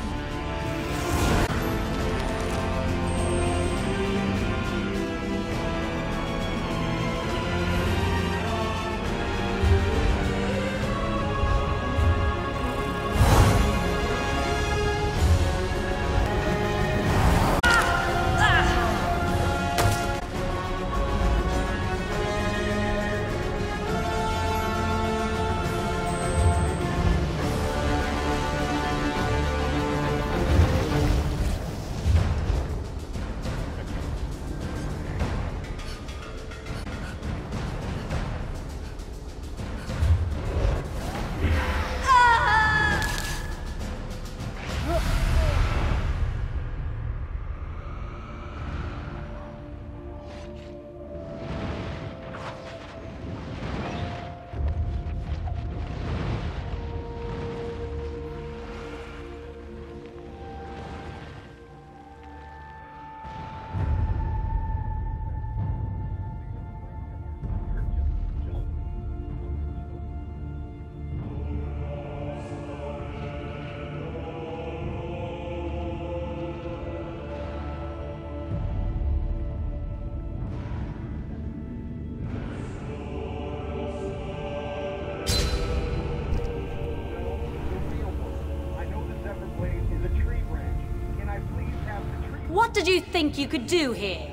did you think you could do here?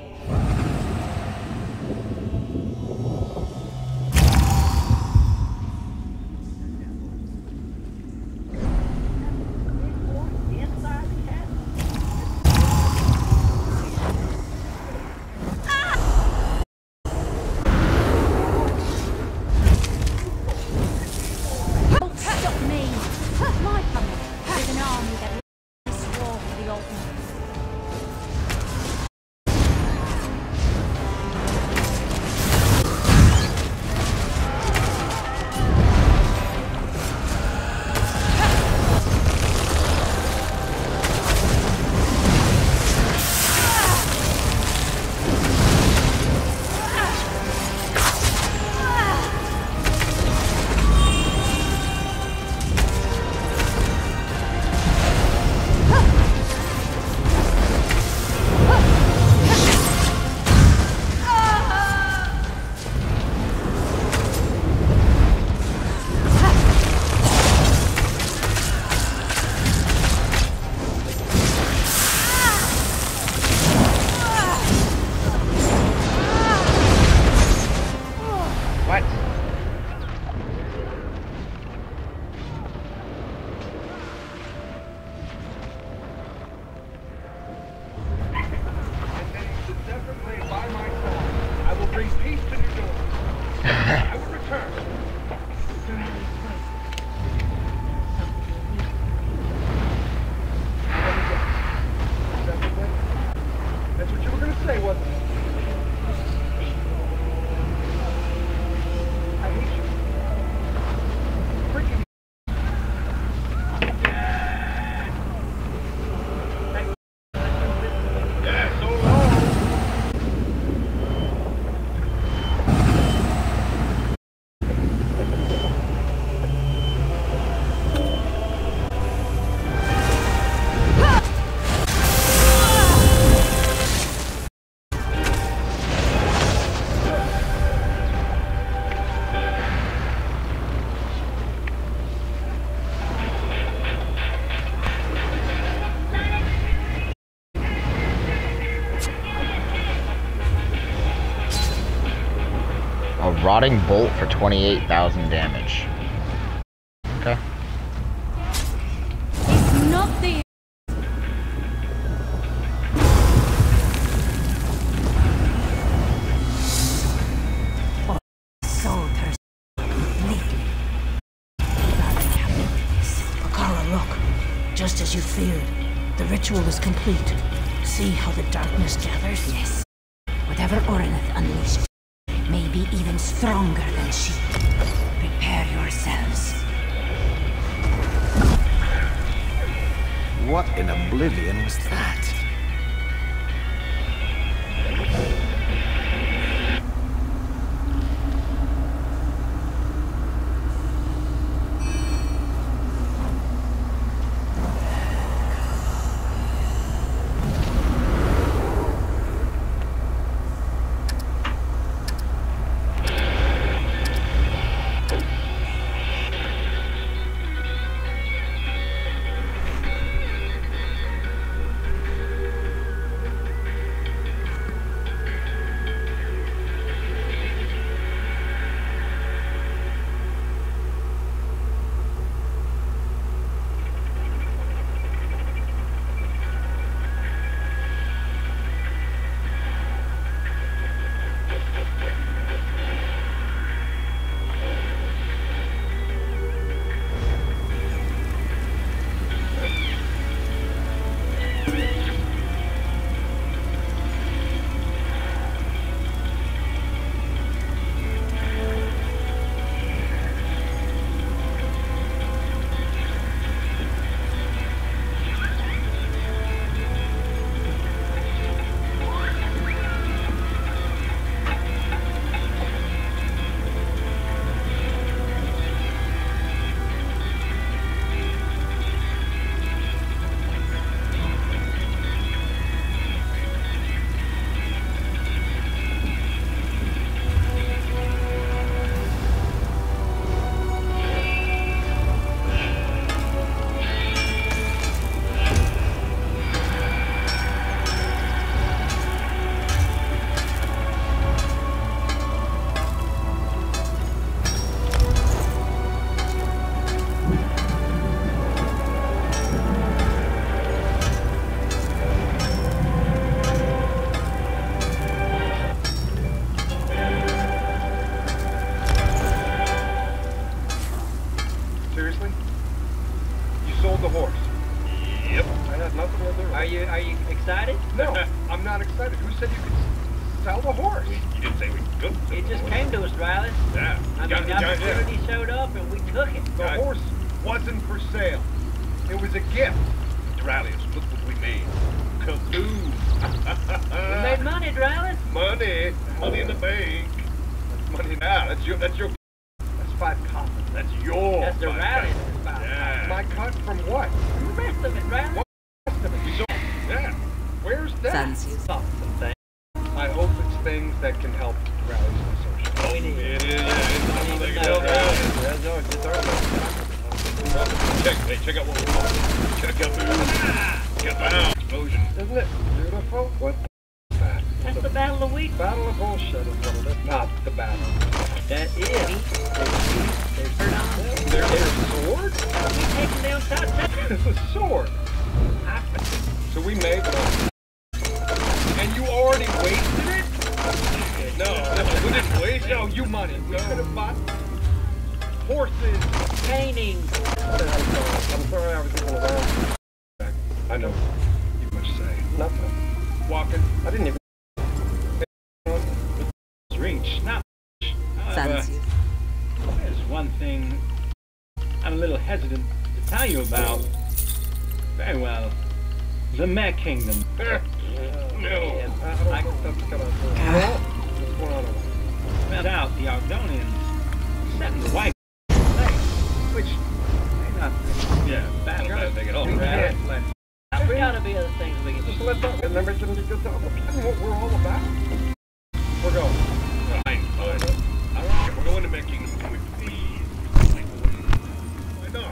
Rotting bolt for twenty-eight thousand damage. Okay. It's not the Akara, look. Just as you feared, the ritual is complete. See how the darkness gathers? Yes. Whatever Orineth unleashed may be even stronger than she. Prepare yourselves. What in oblivion was that? Seriously? You sold the horse? Yep. I had nothing to do with it. Are you, are you excited? No, I'm not excited. Who said you could sell the horse? You didn't say we could sell It just came to us, Doraleous. Yeah. I mean, the opportunity showed up and we took it. The horse wasn't for sale. It was a gift. Doraleous, look what we made. Kaboom! We made money, Doraleous. Money. Money in the bank. That's money now. That's your, that's your... That's five copies. That's your... That's Doraleous. Yeah. My cut from what? From the rest of it, Doraleous. What rest of it? You don't... Yeah. Where's that? Some things. I hope it's things that can help Doraleous. Oh, we need it. It is. It's Check. Hey, check out what we're talking. Check out the... Get down. Explosion. Isn't it beautiful? What the f*** that? That's the, the battle of wheat. Battle of bullshit. That's not the battle. That is. There's wheat. There's dirt. There's a sword? Are we taking down shots? It's a sword. So we made one. And you already wasted it? No, no, we didn't waste it. No, you money. We could have bought horses. Paintings. What the hell? I'm sorry I was thinking around. I know. You must say. Nothing. Walking. I didn't even... Reach. Not much. Uh, there's one thing I'm a little hesitant to tell you about. Very well. The Mech Kingdom. No. Yeah, I, I, I found out the Argonians set in the white place, which may not be yeah, battle that thing at all. Right? Right. There's gotta be other things we can just let go. Remember, it's just what we're all about. We're going. All right, all right. All right. We're going to Mech Kingdom. Can we please? Why not?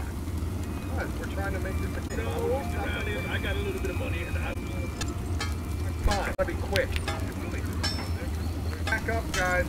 What? We're trying to make this a game. No, what's the round is I got a little bit of money and I will. Come on, gotta be quick. Back up, guys.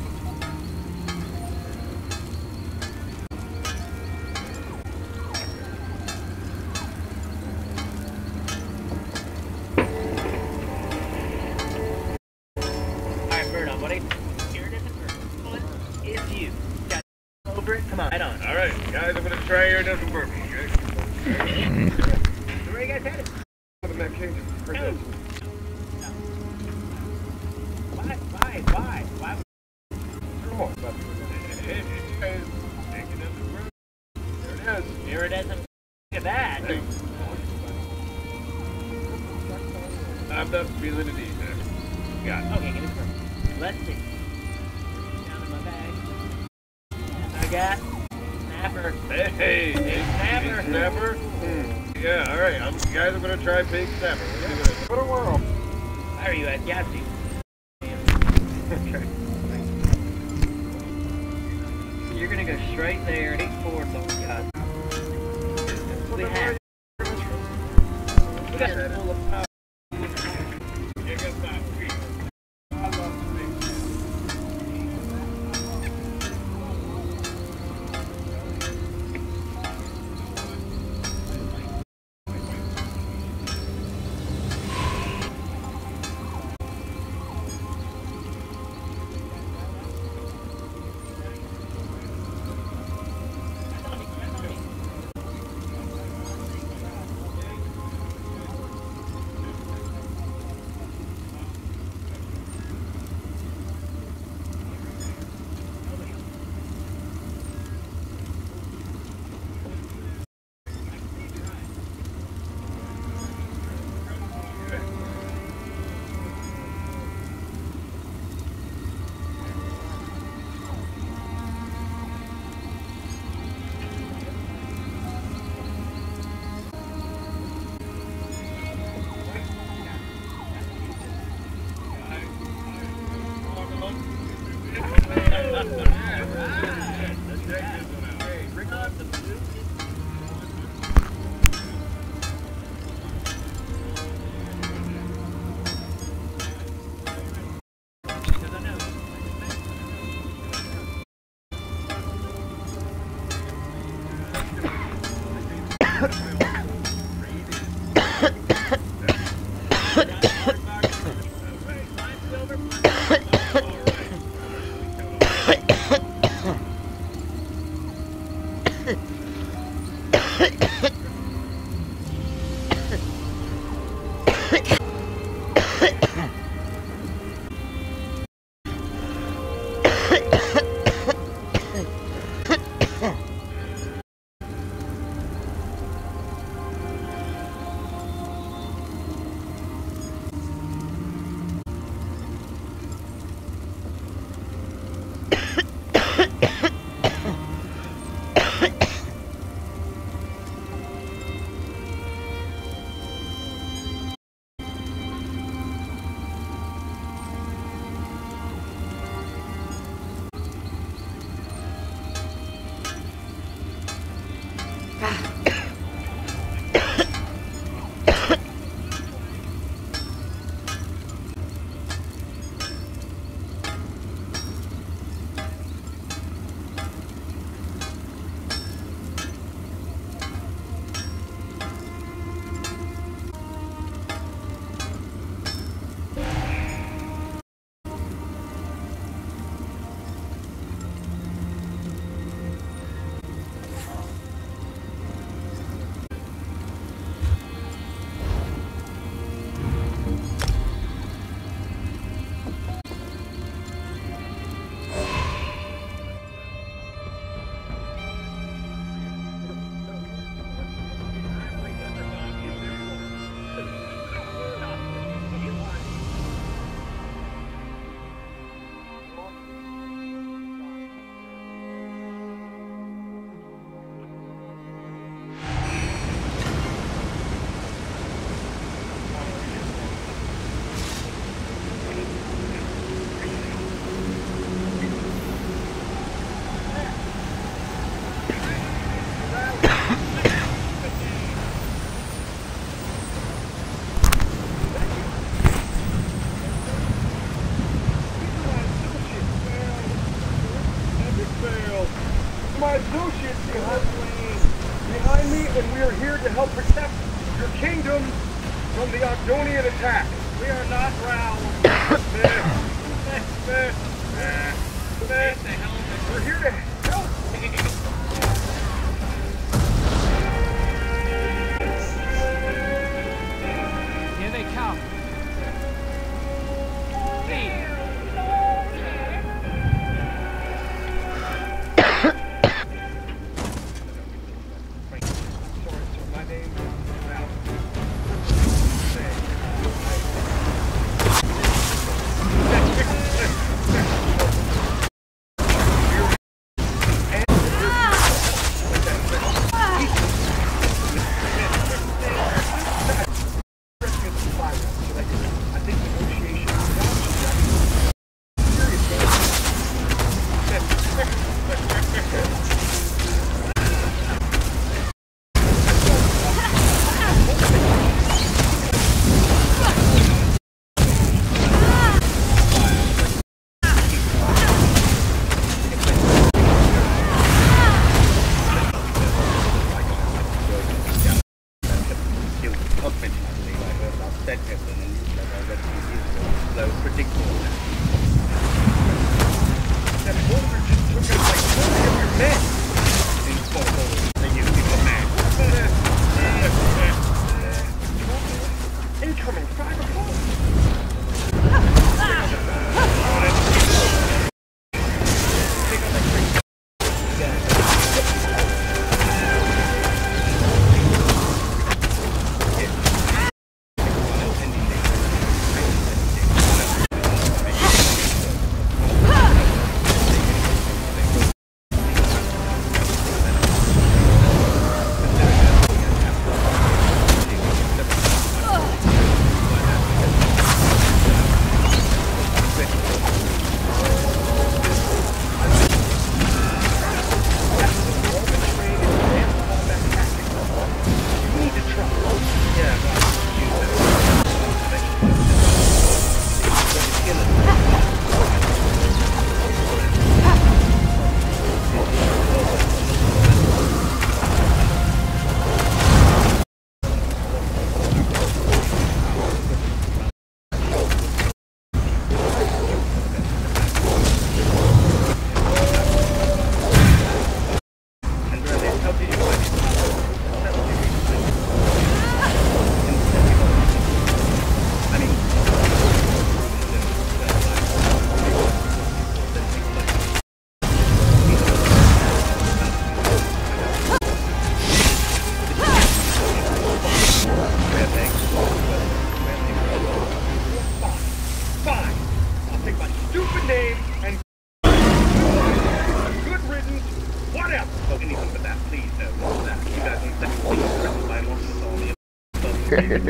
Oh shit.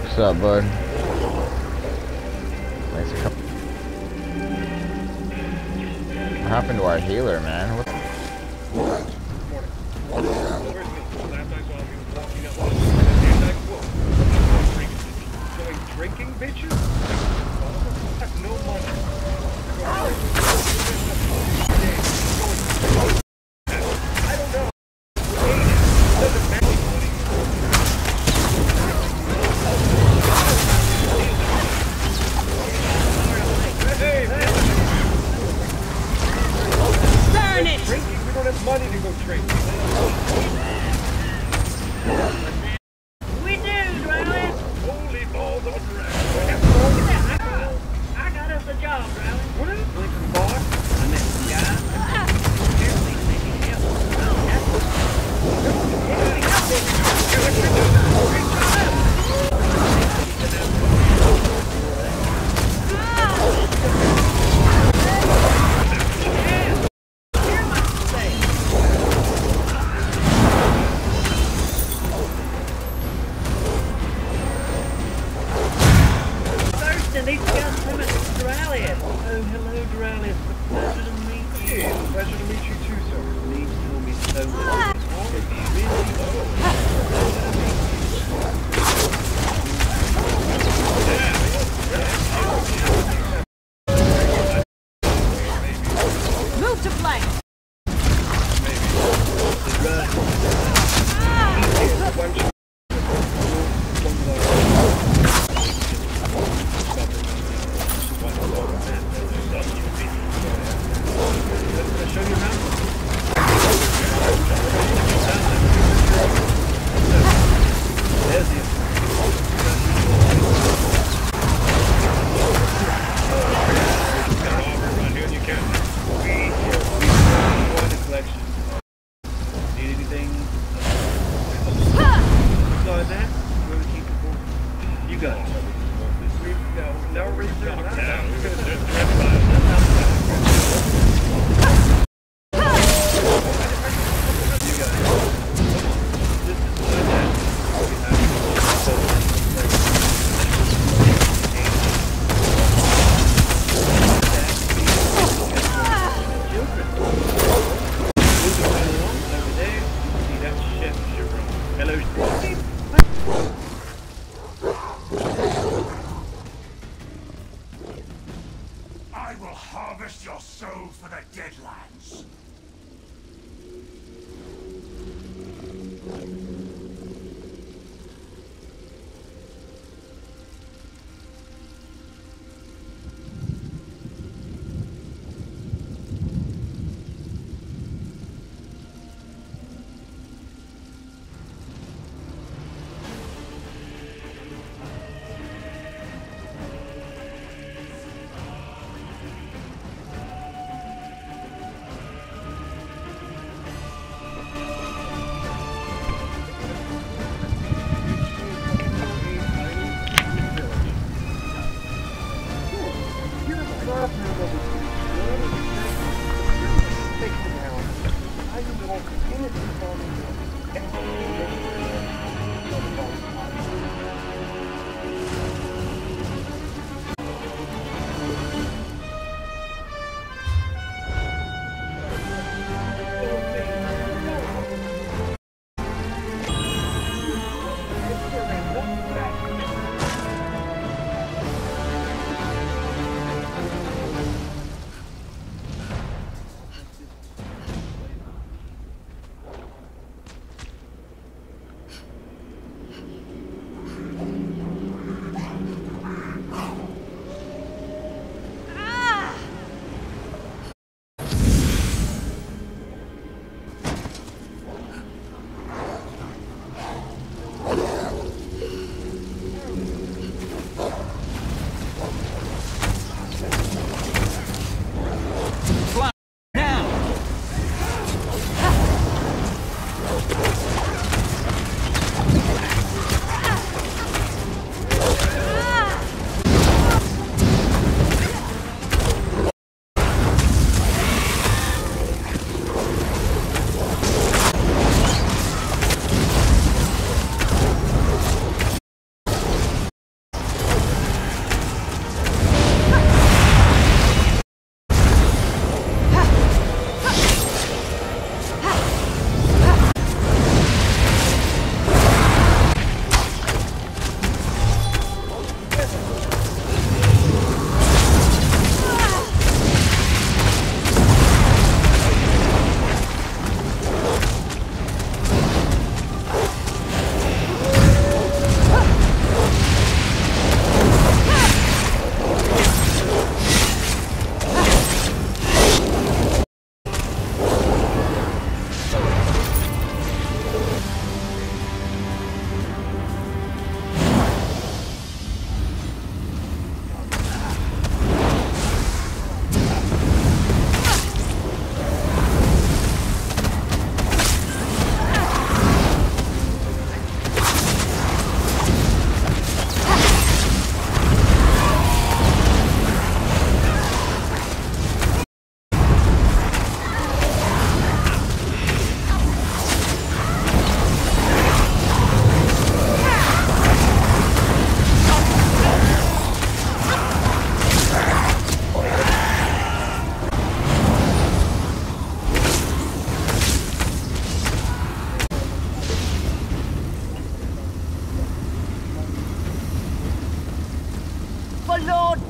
What's up, bud? Nice to come. What happened to our healer, man? What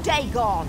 Dagon!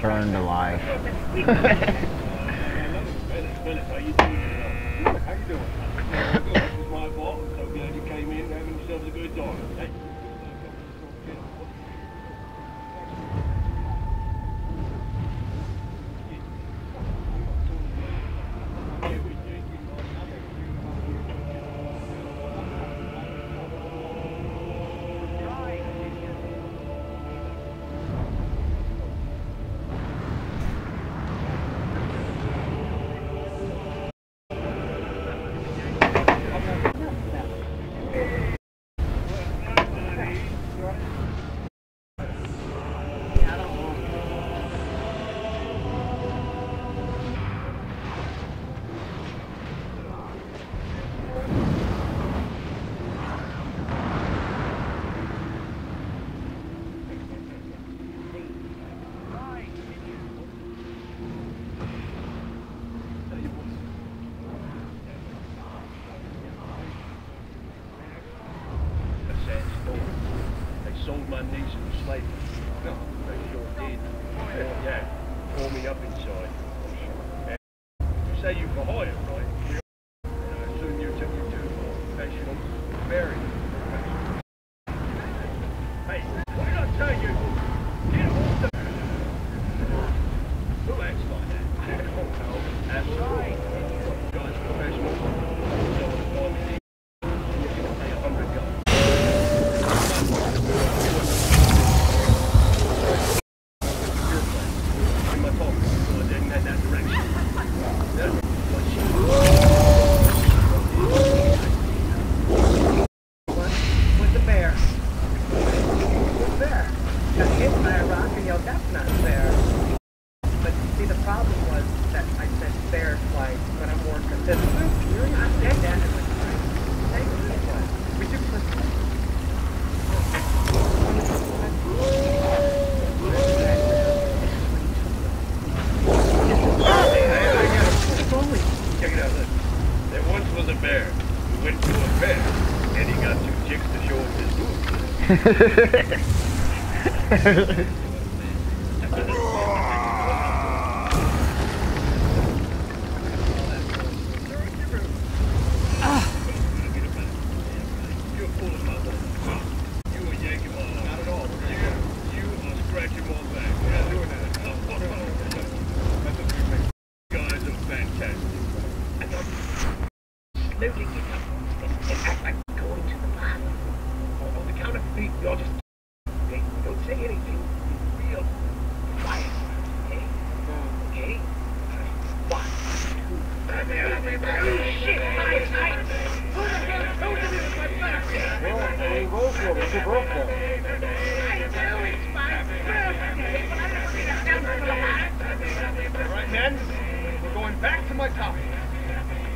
Burned alive.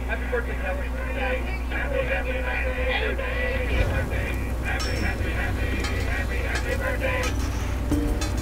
Happy birthday, Kelly. Happy birthday, happy, happy, happy, happy birthday.